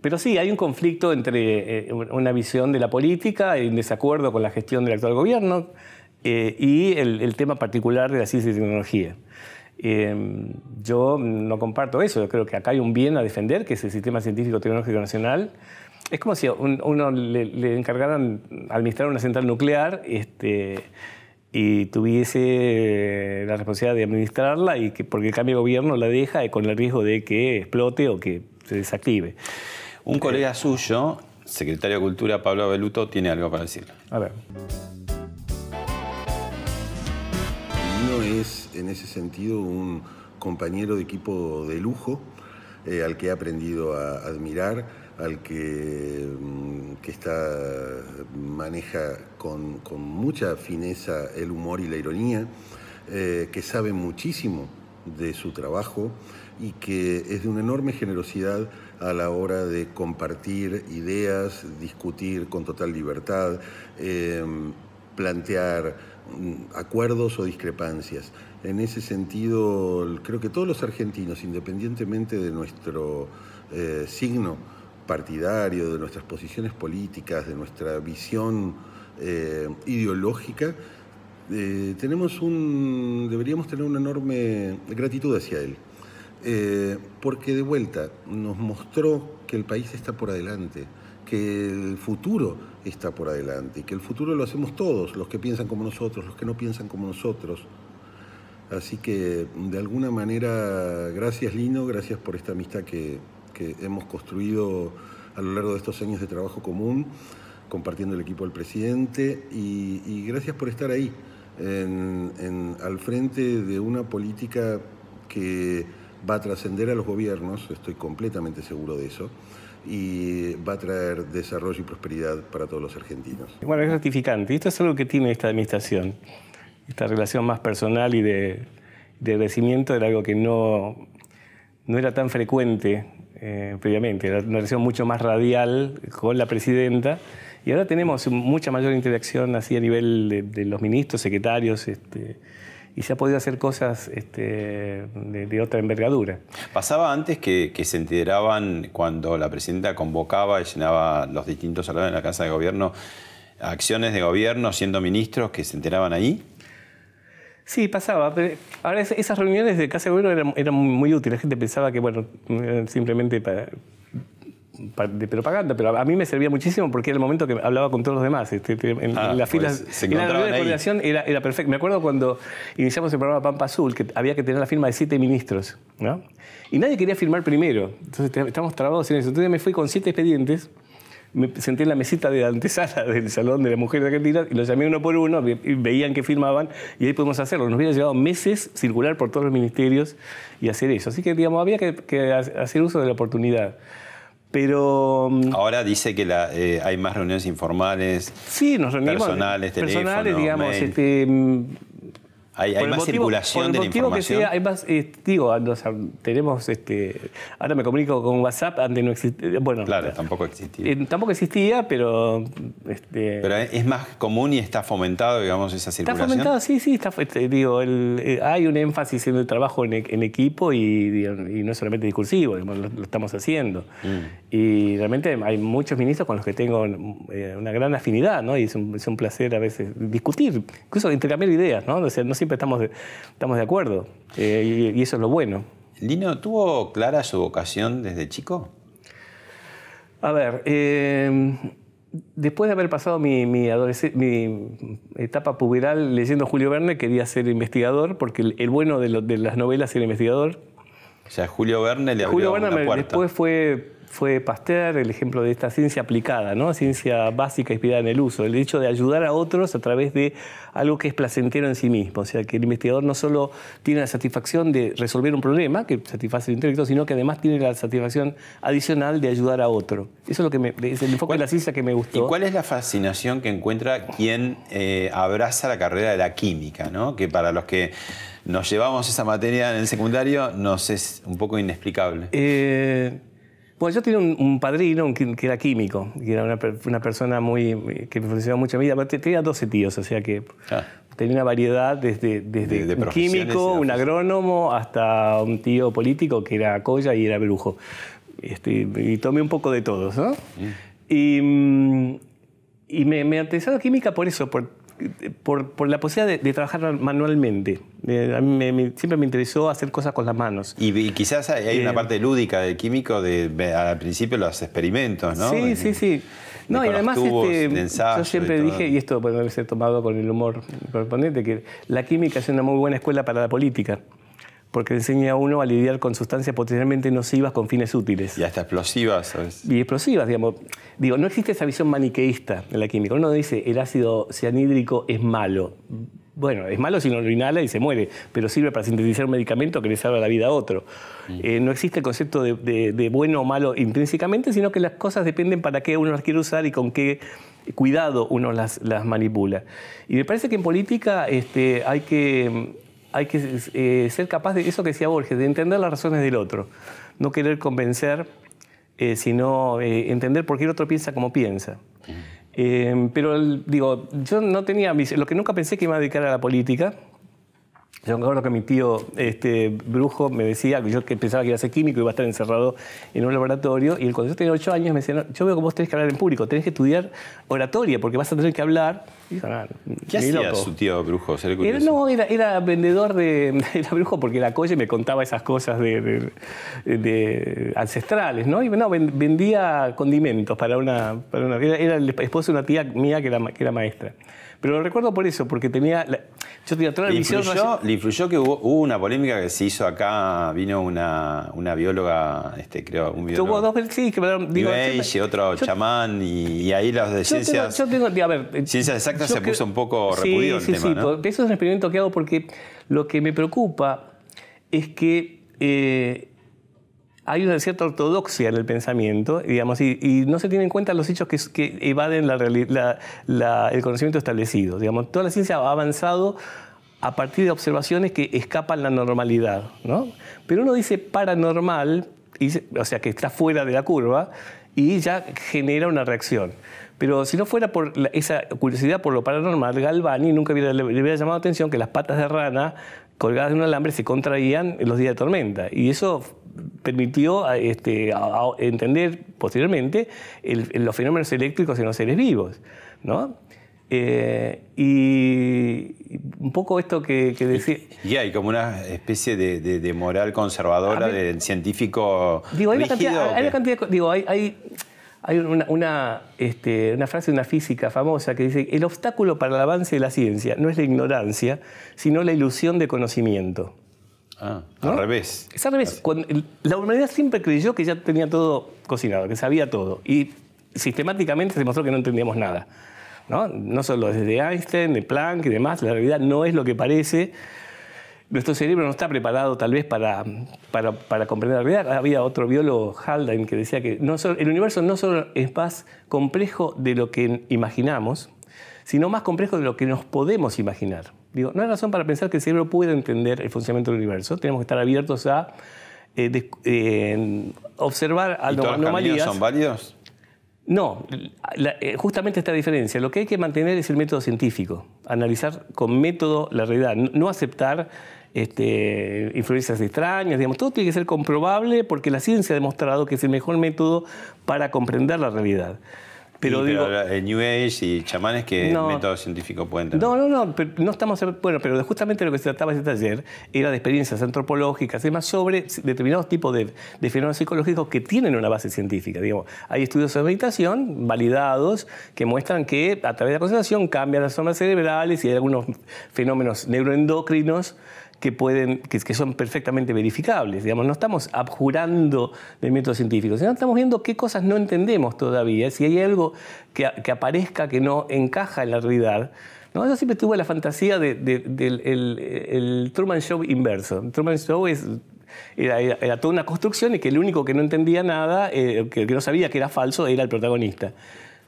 pero sí, hay un conflicto entre eh, una visión de la política, un desacuerdo con la gestión del actual gobierno, eh, y el, el tema particular de la ciencia y tecnología. Eh, yo no comparto eso. Yo creo que acá hay un bien a defender, que es el sistema científico-tecnológico nacional. Es como si a un, uno le, le encargaran administrar una central nuclear este, y tuviese la responsabilidad de administrarla y que porque cambia de gobierno la deja con el riesgo de que explote o que se desactive. Un colega eh, suyo, secretario de Cultura, Pablo Abeluto, tiene algo para decirle. A ver. Es en ese sentido un compañero de equipo de lujo eh, al que he aprendido a admirar, al que, que está, maneja con, con mucha fineza el humor y la ironía, eh, que sabe muchísimo de su trabajo y que es de una enorme generosidad a la hora de compartir ideas, discutir con total libertad, eh, plantear acuerdos o discrepancias. En ese sentido, creo que todos los argentinos, independientemente de nuestro eh, signo partidario, de nuestras posiciones políticas, de nuestra visión eh, ideológica, eh, tenemos un, deberíamos tener una enorme gratitud hacia él. Eh, porque de vuelta nos mostró que el país está por adelante, que el futuro está por adelante y que el futuro lo hacemos todos, los que piensan como nosotros, los que no piensan como nosotros. Así que, de alguna manera, gracias Lino, gracias por esta amistad que, que hemos construido a lo largo de estos años de trabajo común, compartiendo el equipo del presidente, y, y gracias por estar ahí, en, en, al frente de una política que va a trascender a los gobiernos, estoy completamente seguro de eso, y va a traer desarrollo y prosperidad para todos los argentinos. Bueno, es gratificante. Y esto es algo que tiene esta administración, esta relación más personal y de, de crecimiento, era algo que no, no era tan frecuente eh, previamente. Era una relación mucho más radial con la presidenta. Y ahora tenemos mucha mayor interacción así a nivel de, de los ministros, secretarios, este, y se ha podido hacer cosas este, de, de otra envergadura. ¿Pasaba antes que, que se enteraban cuando la presidenta convocaba y llenaba los distintos salones de la Casa de Gobierno, acciones de gobierno siendo ministros, que se enteraban ahí? Sí, pasaba. Pero ahora esas reuniones de Casa de Gobierno eran, eran muy útiles. La gente pensaba que, bueno, simplemente para, para, de propaganda, pero a mí me servía muchísimo porque era el momento que hablaba con todos los demás. Este, en, ah, en las filas, pues, se encontraban en la reunión de coordinación era, era perfecto. Me acuerdo cuando iniciamos el programa Pampa Azul, que había que tener la firma de siete ministros, ¿no? Y nadie quería firmar primero. Entonces estamos trabados en eso. Entonces me fui con siete expedientes. Me senté en la mesita de la antesala del Salón de la Mujer de Argentina y los llamé uno por uno, y veían que firmaban y ahí pudimos hacerlo. Nos hubiera llevado meses circular por todos los ministerios y hacer eso. Así que, digamos, había que, que hacer uso de la oportunidad. Pero ahora dice que la, eh, hay más reuniones informales, sí, nos reunimos, personales, teléfono, personales, digamos, mail. Este, Hay, hay más motivo, circulación de la información. Que sea, hay más, eh, digo, o sea, tenemos, este, ahora me comunico con WhatsApp, antes no existía, bueno, claro, tampoco existía. Eh, tampoco existía, pero este, pero es más común y está fomentado, digamos, esa circulación. Está fomentado, sí, sí, está, este, digo, el, eh, hay un énfasis en el trabajo en, en equipo y, digamos, y no es solamente discursivo, digamos, lo, lo estamos haciendo. Mm. Y realmente hay muchos ministros con los que tengo eh, una gran afinidad, ¿no? Y es un, es un placer a veces discutir, incluso intercambiar ideas, ¿no? O sea, no siempre Estamos de, estamos de acuerdo, eh, y, y eso es lo bueno. ¿Lino tuvo clara su vocación desde chico? A ver, eh, después de haber pasado mi, mi, mi etapa puberal leyendo Julio Verne, quería ser investigador, porque el, el bueno de, lo, de las novelas era investigador. O sea, Julio Verne le abrió una puerta. Después fue, fue Pasteur, el ejemplo de esta ciencia aplicada, ¿no? Ciencia básica inspirada en el uso. El hecho de ayudar a otros a través de algo que es placentero en sí mismo. O sea, que el investigador no solo tiene la satisfacción de resolver un problema, que satisface el intelecto, sino que además tiene la satisfacción adicional de ayudar a otro. Eso es, lo que me, es el enfoque de la ciencia que me gustó. ¿Y cuál es la fascinación que encuentra quien eh, abraza la carrera de la química, ¿no? Que para los que nos llevamos esa materia en el secundario nos es un poco inexplicable. Eh, bueno, yo tenía un, un padrino un, que era químico, que era una, una persona muy, que me funcionaba mucho en mi vida. Tenía doce tíos, o sea que ah. tenía una variedad desde, desde de, de un químico, un agrónomo, hasta un tío político que era Colla y era Brujo. Este, y tomé un poco de todos, ¿no? Mm. Y, y me, me interesaba la química por eso, por, Por, por la posibilidad de, de trabajar manualmente. Eh, a mí me, me, siempre me interesó hacer cosas con las manos. Y, y quizás hay, hay eh, una parte lúdica del químico, de, de, al principio los experimentos, ¿no? Sí, de, sí, sí. No, y además tubos, este, yo siempre y dije, y esto puede haberse tomado con el humor correspondiente, que la química es una muy buena escuela para la política, porque enseña a uno a lidiar con sustancias potencialmente nocivas con fines útiles. Y hasta explosivas, ¿sabes? Y explosivas, digamos. Digo, no existe esa visión maniqueísta en la química. Uno dice, el ácido cianhídrico es malo. Bueno, es malo si no lo inhala y se muere, pero sirve para sintetizar un medicamento que le salva la vida a otro. Mm. Eh, no existe el concepto de, de, de bueno o malo intrínsecamente, sino que las cosas dependen para qué uno las quiere usar y con qué cuidado uno las, las manipula. Y me parece que en política este, hay que... Hay que eh, ser capaz de eso que decía Borges, de entender las razones del otro. No querer convencer, eh, sino eh, entender por qué el otro piensa como piensa. Mm. Eh, pero, el, digo, yo no tenía... Lo que nunca pensé que iba a dedicar a la política. Yo me acuerdo que mi tío este, Brujo me decía, yo que pensaba que iba a ser químico y iba a estar encerrado en un laboratorio, y cuando yo tenía ocho años me decía, no, yo veo que vos tenés que hablar en público, tenés que estudiar oratoria porque vas a tener que hablar. Y yo, no, ¿qué hacía loco. su tío Brujo? Era, no, era, era vendedor de... Era Brujo porque la colla me contaba esas cosas de, de, de ancestrales, ¿no? Y no, vendía condimentos para una... Para una era, era el esposo de una tía mía que era, que era maestra. Pero lo recuerdo por eso, porque tenía... La... Yo tenía toda la le visión... Influyó, le influyó que hubo, hubo una polémica que se hizo acá, vino una, una bióloga, este, creo, un biólogo... Hubo dos sí, que me digo, Age, otro yo, chamán, y, y ahí las de ciencias... Yo tengo, yo tengo, a ver, ciencias exactas se creo, puso un poco repudido sí, el sí, tema, sí, ¿no? Eso es un experimento que hago porque lo que me preocupa es que... Eh, hay una cierta ortodoxia en el pensamiento, digamos, y, y no se tienen en cuenta los hechos que, que evaden la, la, la, el conocimiento establecido. Digamos, toda la ciencia ha avanzado a partir de observaciones que escapan la normalidad, ¿no? Pero uno dice paranormal, y, o sea, que está fuera de la curva, y ya genera una reacción. Pero si no fuera por la, esa curiosidad por lo paranormal, Galvani nunca hubiera, le hubiera llamado la atención que las patas de rana colgadas de un alambre se contraían en los días de tormenta. Y eso permitió este, a, a entender posteriormente el, los fenómenos eléctricos en los seres vivos, ¿no? Eh, y un poco esto que, que decía... Y hay como una especie de, de, de moral conservadora mí, del científico digo, hay rígido, una cantidad, hay una cantidad de, digo, hay... hay Hay una, una, este, una frase de una física famosa que dice: el obstáculo para el avance de la ciencia no es la ignorancia, sino la ilusión de conocimiento. Ah, ¿no? Al revés. Es al revés. Cuando, la humanidad siempre creyó que ya tenía todo cocinado, que sabía todo. Y sistemáticamente se mostró que no entendíamos nada, ¿no? No solo desde Einstein, de Planck y demás, la realidad no es lo que parece. Nuestro cerebro no está preparado tal vez para, para, para comprender la realidad. Había otro biólogo, Haldane, que decía que no solo, el universo no solo es más complejo de lo que imaginamos, sino más complejo de lo que nos podemos imaginar. Digo, no hay razón para pensar que el cerebro pueda entender el funcionamiento del universo. Tenemos que estar abiertos a eh, de, eh, observar anomalías. ¿Y todos los caminos son válidos? No, la, justamente esta diferencia. Lo que hay que mantener es el método científico, analizar con método la realidad, no aceptar este, influencias extrañas, digamos, todo tiene que ser comprobable porque la ciencia ha demostrado que es el mejor método para comprender la realidad. Pero, sí, digo, pero el New Age y chamanes que no, el método científico pueden tener. No, no, no, pero no estamos... Bueno, pero justamente lo que se trataba ese taller era de experiencias antropológicas, además sobre determinados tipos de, de fenómenos psicológicos que tienen una base científica. Digamos, hay estudios de meditación validados que muestran que a través de la concentración cambian las ondas cerebrales y hay algunos fenómenos neuroendocrinos que, pueden, que, que son perfectamente verificables. Digamos, no estamos abjurando del método científico, sino estamos viendo qué cosas no entendemos todavía, si hay algo que, que aparezca que no encaja en la realidad, ¿no? Yo siempre tuve la fantasía del de, de, de, el Truman Show inverso. El Truman Show es, era, era, era toda una construcción y que el único que no entendía nada, eh, que, que no sabía que era falso, era el protagonista.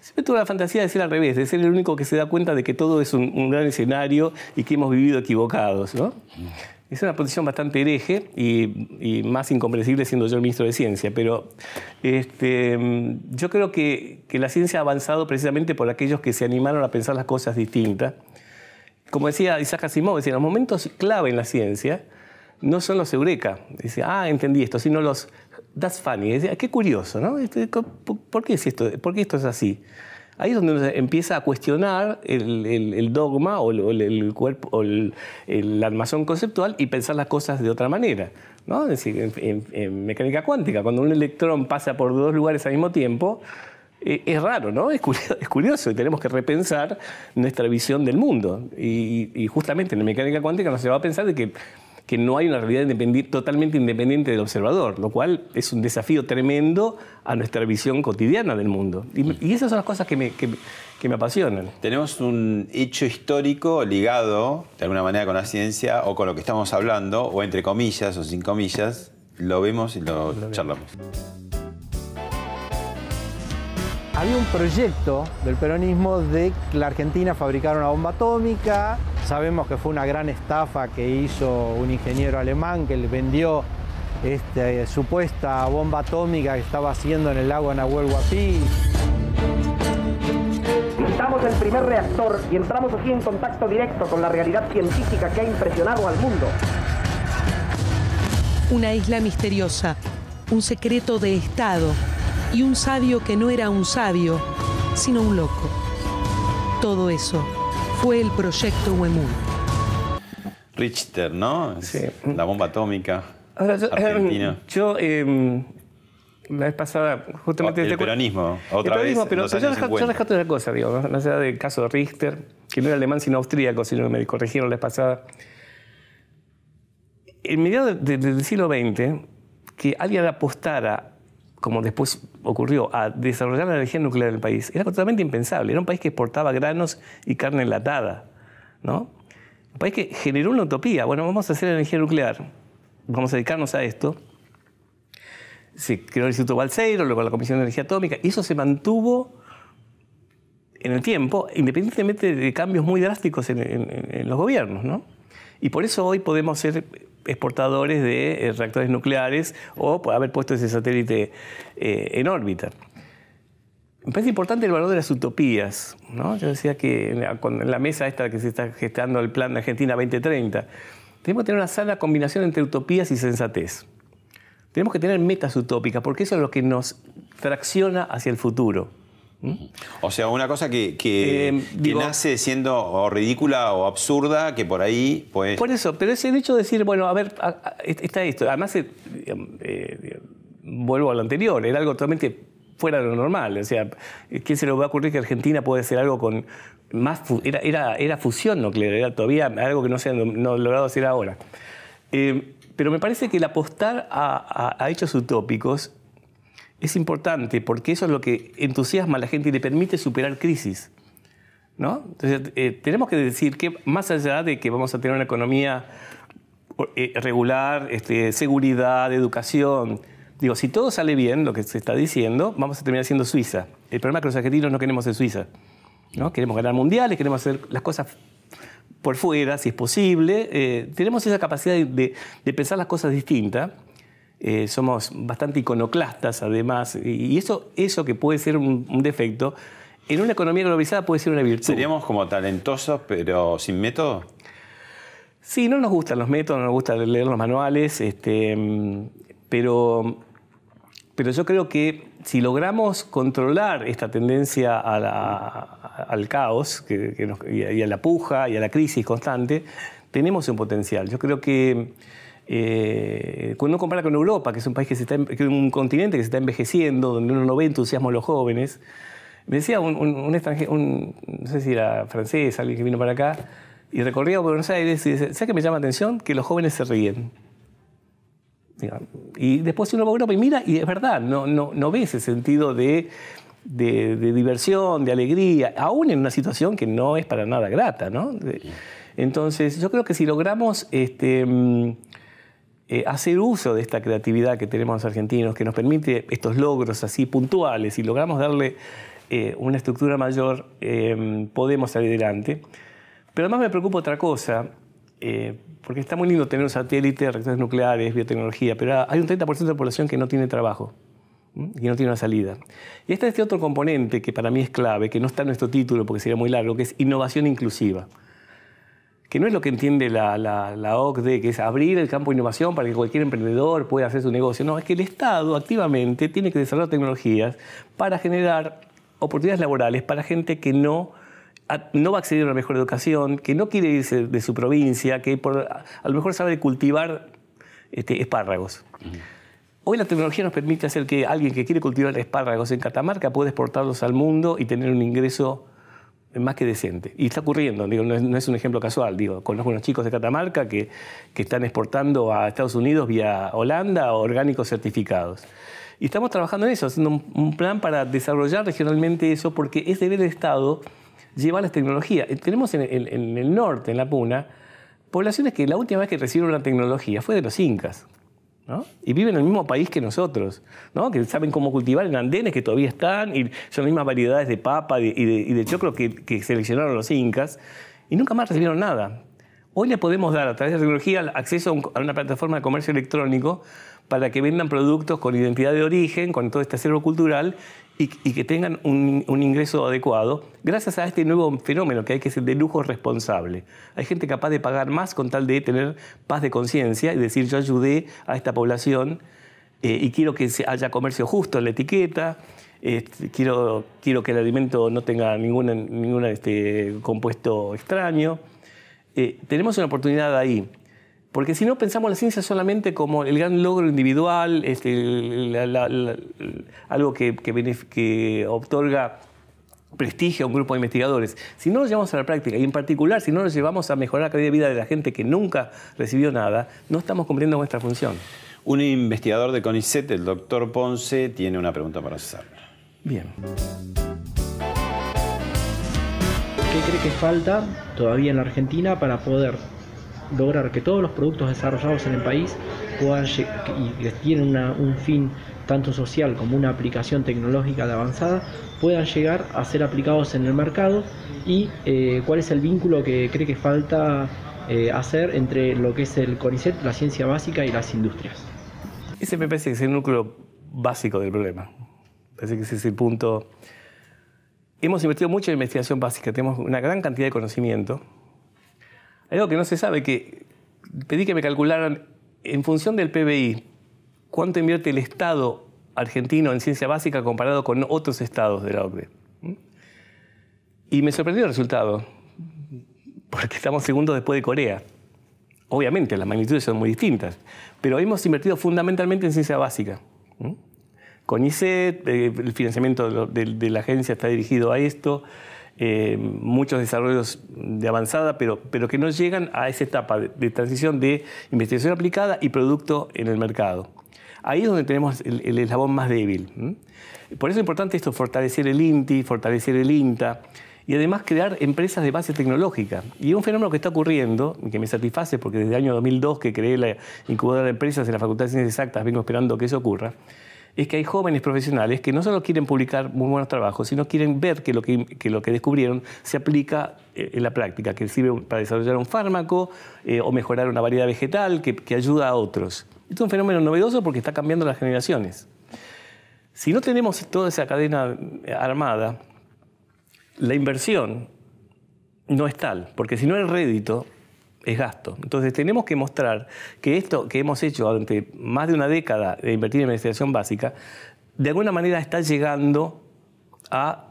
Siempre tuve la fantasía de ser al revés, de ser el único que se da cuenta de que todo es un, un gran escenario y que hemos vivido equivocados, ¿no? Es una posición bastante hereje y, y más incomprensible siendo yo el ministro de Ciencia, pero este, yo creo que, que la ciencia ha avanzado precisamente por aquellos que se animaron a pensar las cosas distintas. Como decía Isaac Asimov, decía, los momentos clave en la ciencia no son los eureka. Dice, ah, entendí esto, sino los... That's funny. Qué curioso, ¿no? ¿Por qué es esto? ¿Por qué esto es así? Ahí es donde uno empieza a cuestionar el, el, el dogma o el, el cuerpo, o el, el armazón conceptual y pensar las cosas de otra manera, ¿no? Es decir, en, en, en mecánica cuántica, cuando un electrón pasa por dos lugares al mismo tiempo, eh, es raro, ¿no? Es curioso, es curioso y tenemos que repensar nuestra visión del mundo. Y, y justamente en la mecánica cuántica nos se va a pensar de que que no hay una realidad independiente, totalmente independiente del observador, lo cual es un desafío tremendo a nuestra visión cotidiana del mundo. Y, y esas son las cosas que me, que, que me apasionan. Tenemos un hecho histórico ligado, de alguna manera, con la ciencia o con lo que estamos hablando, o entre comillas o sin comillas, lo vemos y lo, lo charlamos. Había un proyecto del peronismo de que la Argentina fabricara una bomba atómica. Sabemos que fue una gran estafa que hizo un ingeniero alemán que le vendió esta supuesta bomba atómica que estaba haciendo en el lago Nahuel Huapi. Quitamos el primer reactor y entramos aquí en contacto directo con la realidad científica que ha impresionado al mundo. Una isla misteriosa, un secreto de Estado y un sabio que no era un sabio, sino un loco. Todo eso fue el proyecto Uemur. Richter, ¿no? Sí. La bomba atómica. Ahora, yo, Argentina. Yo eh, la vez pasada, justamente... Oh, el peronismo, otra el peronismo, vez, pero, pero yo rescato otra cosa, digo, ¿no? No sea del caso de Richter, que no era alemán sino austríaco, si no me corrigieron la vez pasada. En mediados de, de, del siglo veinte, que alguien apostara, como después ocurrió, a desarrollar la energía nuclear en el país, era totalmente impensable. Era un país que exportaba granos y carne enlatada, ¿no? Un país que generó una utopía. Bueno, vamos a hacer energía nuclear, vamos a dedicarnos a esto. Se creó el Instituto Balseiro, luego la Comisión de Energía Atómica, y eso se mantuvo en el tiempo, independientemente de cambios muy drásticos en, en, en los gobiernos, ¿no? Y por eso hoy podemos ser exportadores de reactores nucleares o haber puesto ese satélite eh, en órbita. Me parece importante el valor de las utopías, ¿no? Yo decía que en la, en la mesa esta que se está gestando el plan de Argentina veinte treinta, tenemos que tener una sana combinación entre utopías y sensatez. Tenemos que tener metas utópicas, porque eso es lo que nos tracciona hacia el futuro. ¿Mm? O sea, una cosa que, que, eh, que digo, nace siendo o ridícula o absurda, que por ahí... Pues... Por eso, pero es el hecho de decir, bueno, a ver, a, a, está esto. Además, eh, eh, vuelvo a lo anterior, era algo totalmente fuera de lo normal. O sea, ¿quién se le va a ocurrir que Argentina puede hacer algo con más... Era, era, era fusión nuclear, era todavía algo que no se ha no logrado hacer ahora. Eh, pero me parece que el apostar a, a, a hechos utópicos es importante, porque eso es lo que entusiasma a la gente y le permite superar crisis, ¿no? Entonces, eh, tenemos que decir que más allá de que vamos a tener una economía eh, regular, este, seguridad, educación... Digo, si todo sale bien, lo que se está diciendo, vamos a terminar siendo Suiza. El problema es que los argentinos no queremos ser Suiza, ¿no? Queremos ganar mundiales, queremos hacer las cosas por fuera, si es posible. Eh, tenemos esa capacidad de, de, de pensar las cosas distintas. Eh, somos bastante iconoclastas, además, y eso, eso que puede ser un, un defecto, en una economía globalizada puede ser una virtud. ¿Seríamos como talentosos, pero sin método? Sí, no nos gustan los métodos, no nos gusta leer los manuales, este, pero, pero yo creo que si logramos controlar esta tendencia a la, a, al caos que, que nos, y, a, y a la puja y a la crisis constante, tenemos un potencial. Yo creo que... Eh, cuando uno compara con Europa, que es un país que se está, que es un continente que se está envejeciendo, donde uno no ve entusiasmo a los jóvenes, me decía un, un, un extranjero, un, no sé si era francés, alguien que vino para acá, y recorría Buenos Aires y decía, ¿sabes qué me llama la atención? Que los jóvenes se ríen. Y después uno va a Europa y mira, y es verdad, no, no, no ve ese sentido de, de, de diversión, de alegría, aún en una situación que no es para nada grata, ¿no? Entonces, yo creo que si logramos... Este, Eh, hacer uso de esta creatividad que tenemos los argentinos, que nos permite estos logros así puntuales, y logramos darle eh, una estructura mayor, eh, podemos salir adelante. Pero además me preocupa otra cosa, eh, porque está muy lindo tener un satélite, reactores nucleares, biotecnología, pero hay un treinta por ciento de la población que no tiene trabajo, ¿sí? Y no tiene una salida. Y está este otro componente que para mí es clave, que no está en nuestro título porque sería muy largo, que es innovación inclusiva, que no es lo que entiende la, la, la O C D E, que es abrir el campo de innovación para que cualquier emprendedor pueda hacer su negocio. No, es que el Estado activamente tiene que desarrollar tecnologías para generar oportunidades laborales para gente que no, no va a acceder a una mejor educación, que no quiere irse de su provincia, que por, a lo mejor sabe cultivar este, espárragos. Hoy la tecnología nos permite hacer que alguien que quiere cultivar espárragos en Catamarca pueda exportarlos al mundo y tener un ingreso más que decente. Y está ocurriendo, digo, no, es, no es un ejemplo casual. Digo, conozco unos chicos de Catamarca que, que están exportando a Estados Unidos vía Holanda orgánicos certificados. Y estamos trabajando en eso, haciendo un, un plan para desarrollar regionalmente eso, porque es deber del Estado llevar las tecnologías. Tenemos en el, en el norte, en la Puna, poblaciones que la última vez que recibieron una tecnología fue de los incas, ¿no? Y viven en el mismo país que nosotros, ¿no? Que saben cómo cultivar en andenes que todavía están, y son las mismas variedades de papa y de, y de choclo que, que seleccionaron los incas, y nunca más recibieron nada. Hoy le podemos dar, a través de la tecnología, acceso a, un, a una plataforma de comercio electrónico para que vendan productos con identidad de origen, con todo este acervo cultural, y, y que tengan un, un ingreso adecuado, gracias a este nuevo fenómeno que hay que hacer de lujo responsable. Hay gente capaz de pagar más con tal de tener paz de conciencia y decir, yo ayudé a esta población eh, y quiero que haya comercio justo en la etiqueta, eh, quiero, quiero que el alimento no tenga ningún ningún este, compuesto extraño. Eh, tenemos una oportunidad ahí, porque si no pensamos la ciencia solamente como el gran logro individual, este, la, la, la, algo que, que, que otorga prestigio a un grupo de investigadores. Si no lo llevamos a la práctica, y en particular si no lo llevamos a mejorar la calidad de vida de la gente que nunca recibió nada, no estamos cumpliendo nuestra función. Un investigador de CONICET, el doctor Ponce, tiene una pregunta para César. Bien. ¿Qué cree que falta todavía en la Argentina para poder lograr que todos los productos desarrollados en el país puedan y que tienen una, un fin tanto social como una aplicación tecnológica de avanzada puedan llegar a ser aplicados en el mercado? ¿Y eh, cuál es el vínculo que cree que falta eh, hacer entre lo que es el CONICET, la ciencia básica y las industrias? Ese me parece que es el núcleo básico del problema. Me parece que ese es el punto. Hemos invertido mucho en investigación básica, tenemos una gran cantidad de conocimiento. Hay algo que no se sabe, que pedí que me calcularan en función del P B I cuánto invierte el Estado argentino en ciencia básica comparado con otros estados de la O C D E. Y me sorprendió el resultado, porque estamos segundos después de Corea. Obviamente, las magnitudes son muy distintas, pero hemos invertido fundamentalmente en ciencia básica. CONICET, el financiamiento de, de, de la agencia está dirigido a esto, eh, muchos desarrollos de avanzada, pero, pero que no llegan a esa etapa de, de transición de investigación aplicada y producto en el mercado. Ahí es donde tenemos el, el eslabón más débil. ¿Mm? Por eso es importante esto, fortalecer el INTI, fortalecer el INTA y además crear empresas de base tecnológica. Y un fenómeno que está ocurriendo, que me satisface porque desde el año dos mil dos que creé la incubadora de empresas en la Facultad de Ciencias Exactas vengo esperando que eso ocurra, es que hay jóvenes profesionales que no solo quieren publicar muy buenos trabajos, sino quieren ver que lo que, que, lo que descubrieron se aplica en la práctica, que sirve para desarrollar un fármaco eh, o mejorar una variedad vegetal que, que ayuda a otros. Esto es un fenómeno novedoso porque está cambiando las generaciones. Si no tenemos toda esa cadena armada, la inversión no es tal, porque si no el rédito es gasto. Entonces tenemos que mostrar que esto que hemos hecho durante más de una década de invertir en investigación básica, de alguna manera está llegando a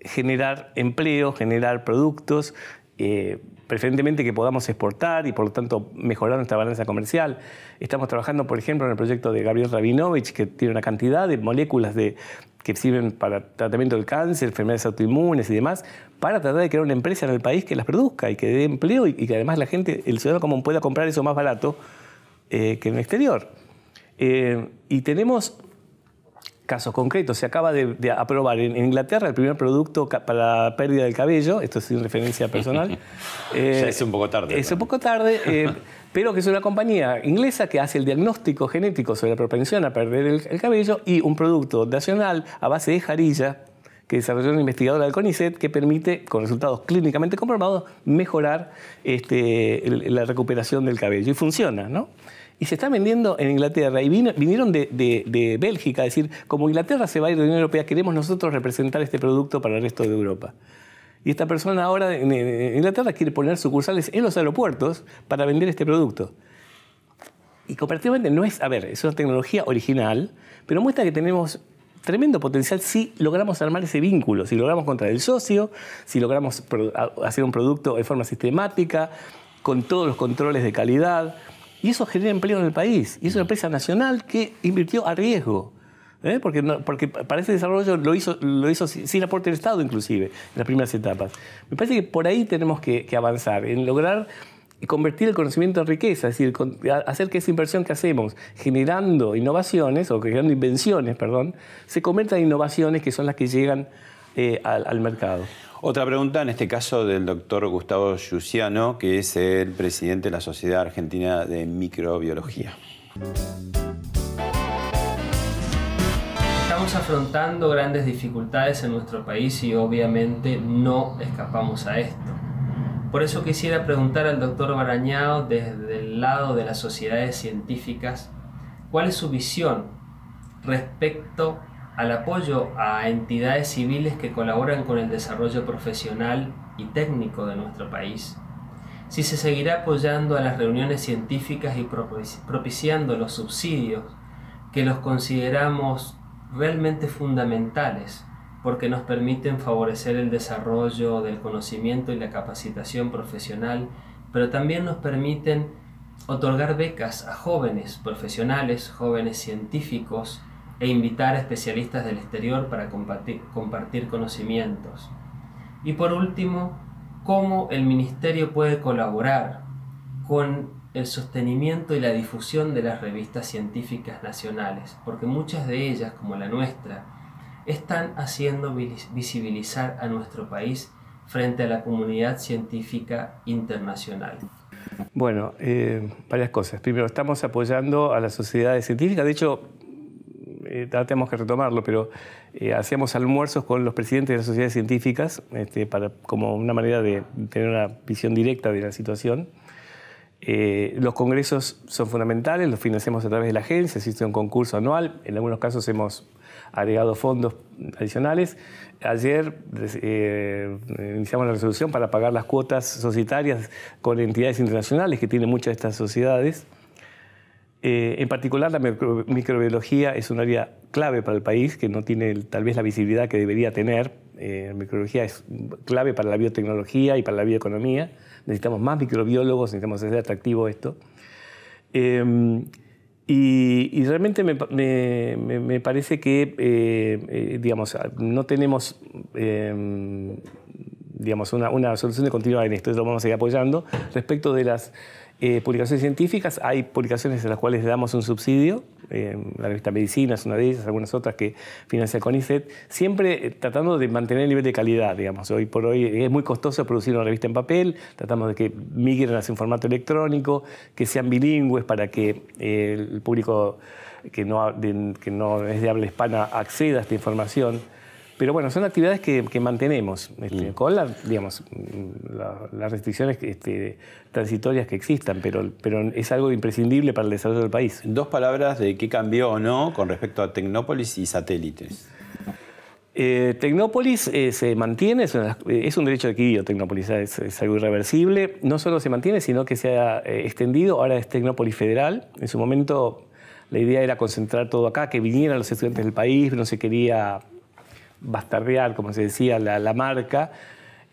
generar empleo, generar productos, eh, preferentemente que podamos exportar y por lo tanto mejorar nuestra balanza comercial. Estamos trabajando, por ejemplo, en el proyecto de Gabriel Rabinovich, que tiene una cantidad de moléculas de, que sirven para tratamiento del cáncer, enfermedades autoinmunes y demás, para tratar de crear una empresa en el país que las produzca y que dé empleo y, y que además la gente, el ciudadano común, pueda comprar eso más barato eh, que en el exterior. Eh, y tenemos casos concretos. Se acaba de, de aprobar en, en Inglaterra el primer producto para la pérdida del cabello, esto es una referencia personal. eh, ya es un poco tarde. Es un poco tarde, eh, pero que es una compañía inglesa que hace el diagnóstico genético sobre la propensión a perder el, el cabello y un producto nacional a base de jarilla que desarrolló una investigadora del CONICET que permite, con resultados clínicamente comprobados, mejorar este, el, la recuperación del cabello. Y funciona, ¿no? Y se está vendiendo en Inglaterra. Y vino, vinieron de, de, de Bélgica a decir, como Inglaterra se va a ir de la Unión Europea, queremos nosotros representar este producto para el resto de Europa. Y esta persona ahora en Inglaterra quiere poner sucursales en los aeropuertos para vender este producto. Y comparativamente no es... A ver, es una tecnología original, pero muestra que tenemos tremendo potencial si logramos armar ese vínculo, si logramos contraer el socio, si logramos hacer un producto de forma sistemática, con todos los controles de calidad. Y eso genera empleo en el país. Y es una empresa nacional que invirtió a riesgo. ¿Eh? Porque, no, porque para ese desarrollo lo hizo, lo hizo sin aporte del Estado, inclusive, en las primeras etapas. Me parece que por ahí tenemos que, que avanzar, en lograr convertir el conocimiento en riqueza, es decir, con, hacer que esa inversión que hacemos generando innovaciones, o creando invenciones, perdón, se convierta en innovaciones que son las que llegan eh, al, al mercado. Otra pregunta, en este caso del doctor Gustavo Giussiano, que es el presidente de la Sociedad Argentina de Microbiología. Estamos afrontando grandes dificultades en nuestro país y obviamente no escapamos a esto. Por eso quisiera preguntar al doctor Barañao, desde el lado de las sociedades científicas, ¿cuál es su visión respecto a al apoyo a entidades civiles que colaboran con el desarrollo profesional y técnico de nuestro país? Si se seguirá apoyando a las reuniones científicas y propiciando los subsidios que los consideramos realmente fundamentales porque nos permiten favorecer el desarrollo del conocimiento y la capacitación profesional, pero también nos permiten otorgar becas a jóvenes profesionales, jóvenes científicos, e invitar a especialistas del exterior para compartir, compartir conocimientos. Y por último, cómo el Ministerio puede colaborar con el sostenimiento y la difusión de las revistas científicas nacionales, porque muchas de ellas, como la nuestra, están haciendo visibilizar a nuestro país frente a la comunidad científica internacional. Bueno, eh, varias cosas. Primero, estamos apoyando a las sociedades científicas. De hecho, eh, tenemos que retomarlo, pero eh, hacíamos almuerzos con los presidentes de las sociedades científicas este, para, como una manera de tener una visión directa de la situación. Eh, los congresos son fundamentales, los financiamos a través de la agencia, existe un concurso anual, en algunos casos hemos agregado fondos adicionales. Ayer eh, iniciamos la resolución para pagar las cuotas societarias con entidades internacionales que tienen muchas de estas sociedades. Eh, en particular, la micro, microbiología es un área clave para el país, que no tiene tal vez la visibilidad que debería tener. Eh, la microbiología es clave para la biotecnología y para la bioeconomía. Necesitamos más microbiólogos, necesitamos hacer atractivo esto. Eh, y, y realmente me, me, me parece que, eh, eh, digamos, no tenemos eh, digamos, una, una solución de continuidad en esto, eso lo vamos a ir apoyando. Respecto de las eh, publicaciones científicas, hay publicaciones a las cuales le damos un subsidio, eh, la revista Medicina es una de ellas, algunas otras que financia el CONICET, siempre tratando de mantener el nivel de calidad, digamos. Hoy por hoy es muy costoso producir una revista en papel, tratamos de que migren hacia un formato electrónico, que sean bilingües para que eh, el público que no, de, que no es de habla hispana acceda a esta información. Pero bueno, son actividades que, que mantenemos, este, con la, digamos, la, las restricciones este, transitorias que existan, pero, pero es algo imprescindible para el desarrollo del país. Dos palabras de qué cambió o no con respecto a Tecnópolis y satélites. Eh, Tecnópolis eh, se mantiene, es, una, es un derecho adquirido Tecnópolis, es, es algo irreversible. No solo se mantiene, sino que se ha eh, extendido, ahora es Tecnópolis Federal. En su momento la idea era concentrar todo acá, que vinieran los estudiantes del país, no se quería bastardear, como se decía, la, la marca.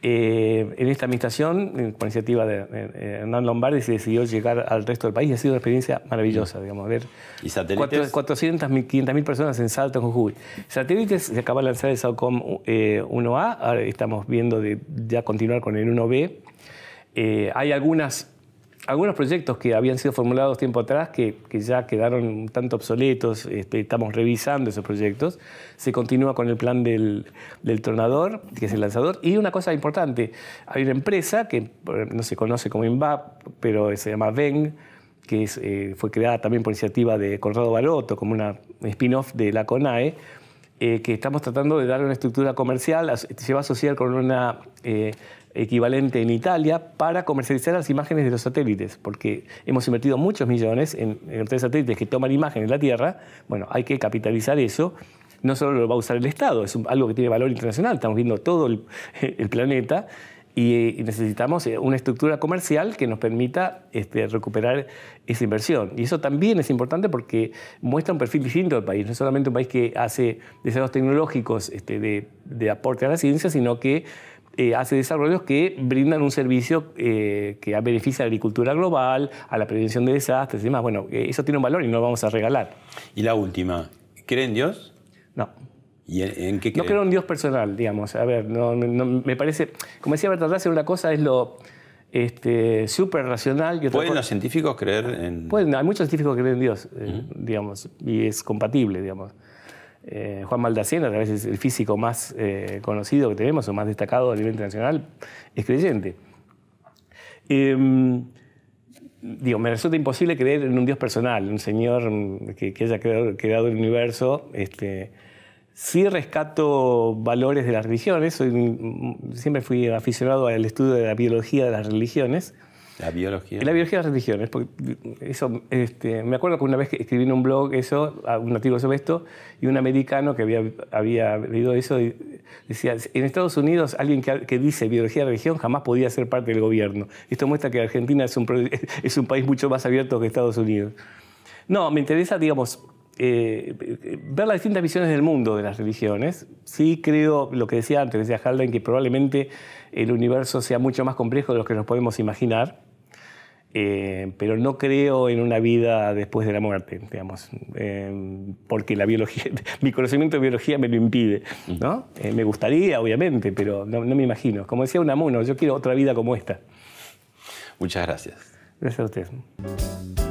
Eh, en esta administración, con iniciativa de eh, Hernán Lombardi, se decidió llegar al resto del país y ha sido una experiencia maravillosa, digamos, ver cuatrocientas mil, quinientas mil personas en Salta, Jujuy. Satélites, se acaba de lanzar el SAOCOM eh, uno A, ahora estamos viendo de ya continuar con el uno B. Eh, hay algunas, algunos proyectos que habían sido formulados tiempo atrás que, que ya quedaron un tanto obsoletos, este, estamos revisando esos proyectos. Se continúa con el plan del, del Tronador, que es el lanzador. Y una cosa importante, hay una empresa que no se conoce como INVAP, pero se llama V E N, que es, eh, fue creada también por iniciativa de Conrado Baroto, como una spin-off de la CONAE, eh, que estamos tratando de darle una estructura comercial, se va a asociar con una eh, equivalente en Italia para comercializar las imágenes de los satélites, porque hemos invertido muchos millones en, en tres satélites que toman imágenes de la Tierra. Bueno, hay que capitalizar eso. No solo lo va a usar el Estado, es un, algo que tiene valor internacional, estamos viendo todo el, el planeta y, y necesitamos una estructura comercial que nos permita este, recuperar esa inversión. Y eso también es importante porque muestra un perfil distinto del país, no es solamente un país que hace desarrollos tecnológicos este, de, de aporte a la ciencia, sino que Eh, hace desarrollos que brindan un servicio eh, que beneficia a la agricultura global, a la prevención de desastres y demás. Bueno, eso tiene un valor y no lo vamos a regalar. Y la última, ¿cree en Dios? No. ¿Y en, en qué cree? No creo en Dios personal, digamos. A ver, no, no, me parece... Como decía Bertrand Russell, una cosa es lo este, súper racional... Que ¿Pueden cosa... los científicos creer en...? Pueden, hay muchos científicos que creen en Dios, eh, uh-huh. digamos, y es compatible, digamos. Eh, Juan Maldacena, a veces el físico más eh, conocido que tenemos o más destacado a nivel internacional, es creyente. Eh, digo, me resulta imposible creer en un Dios personal, un señor que, que haya creado, creado el universo. Este, sí rescato valores de las religiones. Soy, siempre fui aficionado al estudio de la biología de las religiones. La biología. La biología de las religiones. Porque eso, este, me acuerdo que una vez que escribí en un blog eso, un artículo sobre esto, y un americano que había, había leído eso decía, en Estados Unidos alguien que, que dice biología de la religión jamás podía ser parte del gobierno. Esto muestra que Argentina es un, es un país mucho más abierto que Estados Unidos. No, me interesa, digamos, eh, ver las distintas visiones del mundo de las religiones. Sí creo lo que decía antes, decía Haldane, que probablemente el universo sea mucho más complejo de lo que nos podemos imaginar. Eh, pero no creo en una vida después de la muerte, digamos, eh, porque la biología, mi conocimiento de biología me lo impide, ¿no? Eh, me gustaría, obviamente, pero no, no me imagino. Como decía Unamuno, yo quiero otra vida como esta. Muchas gracias. Gracias a usted.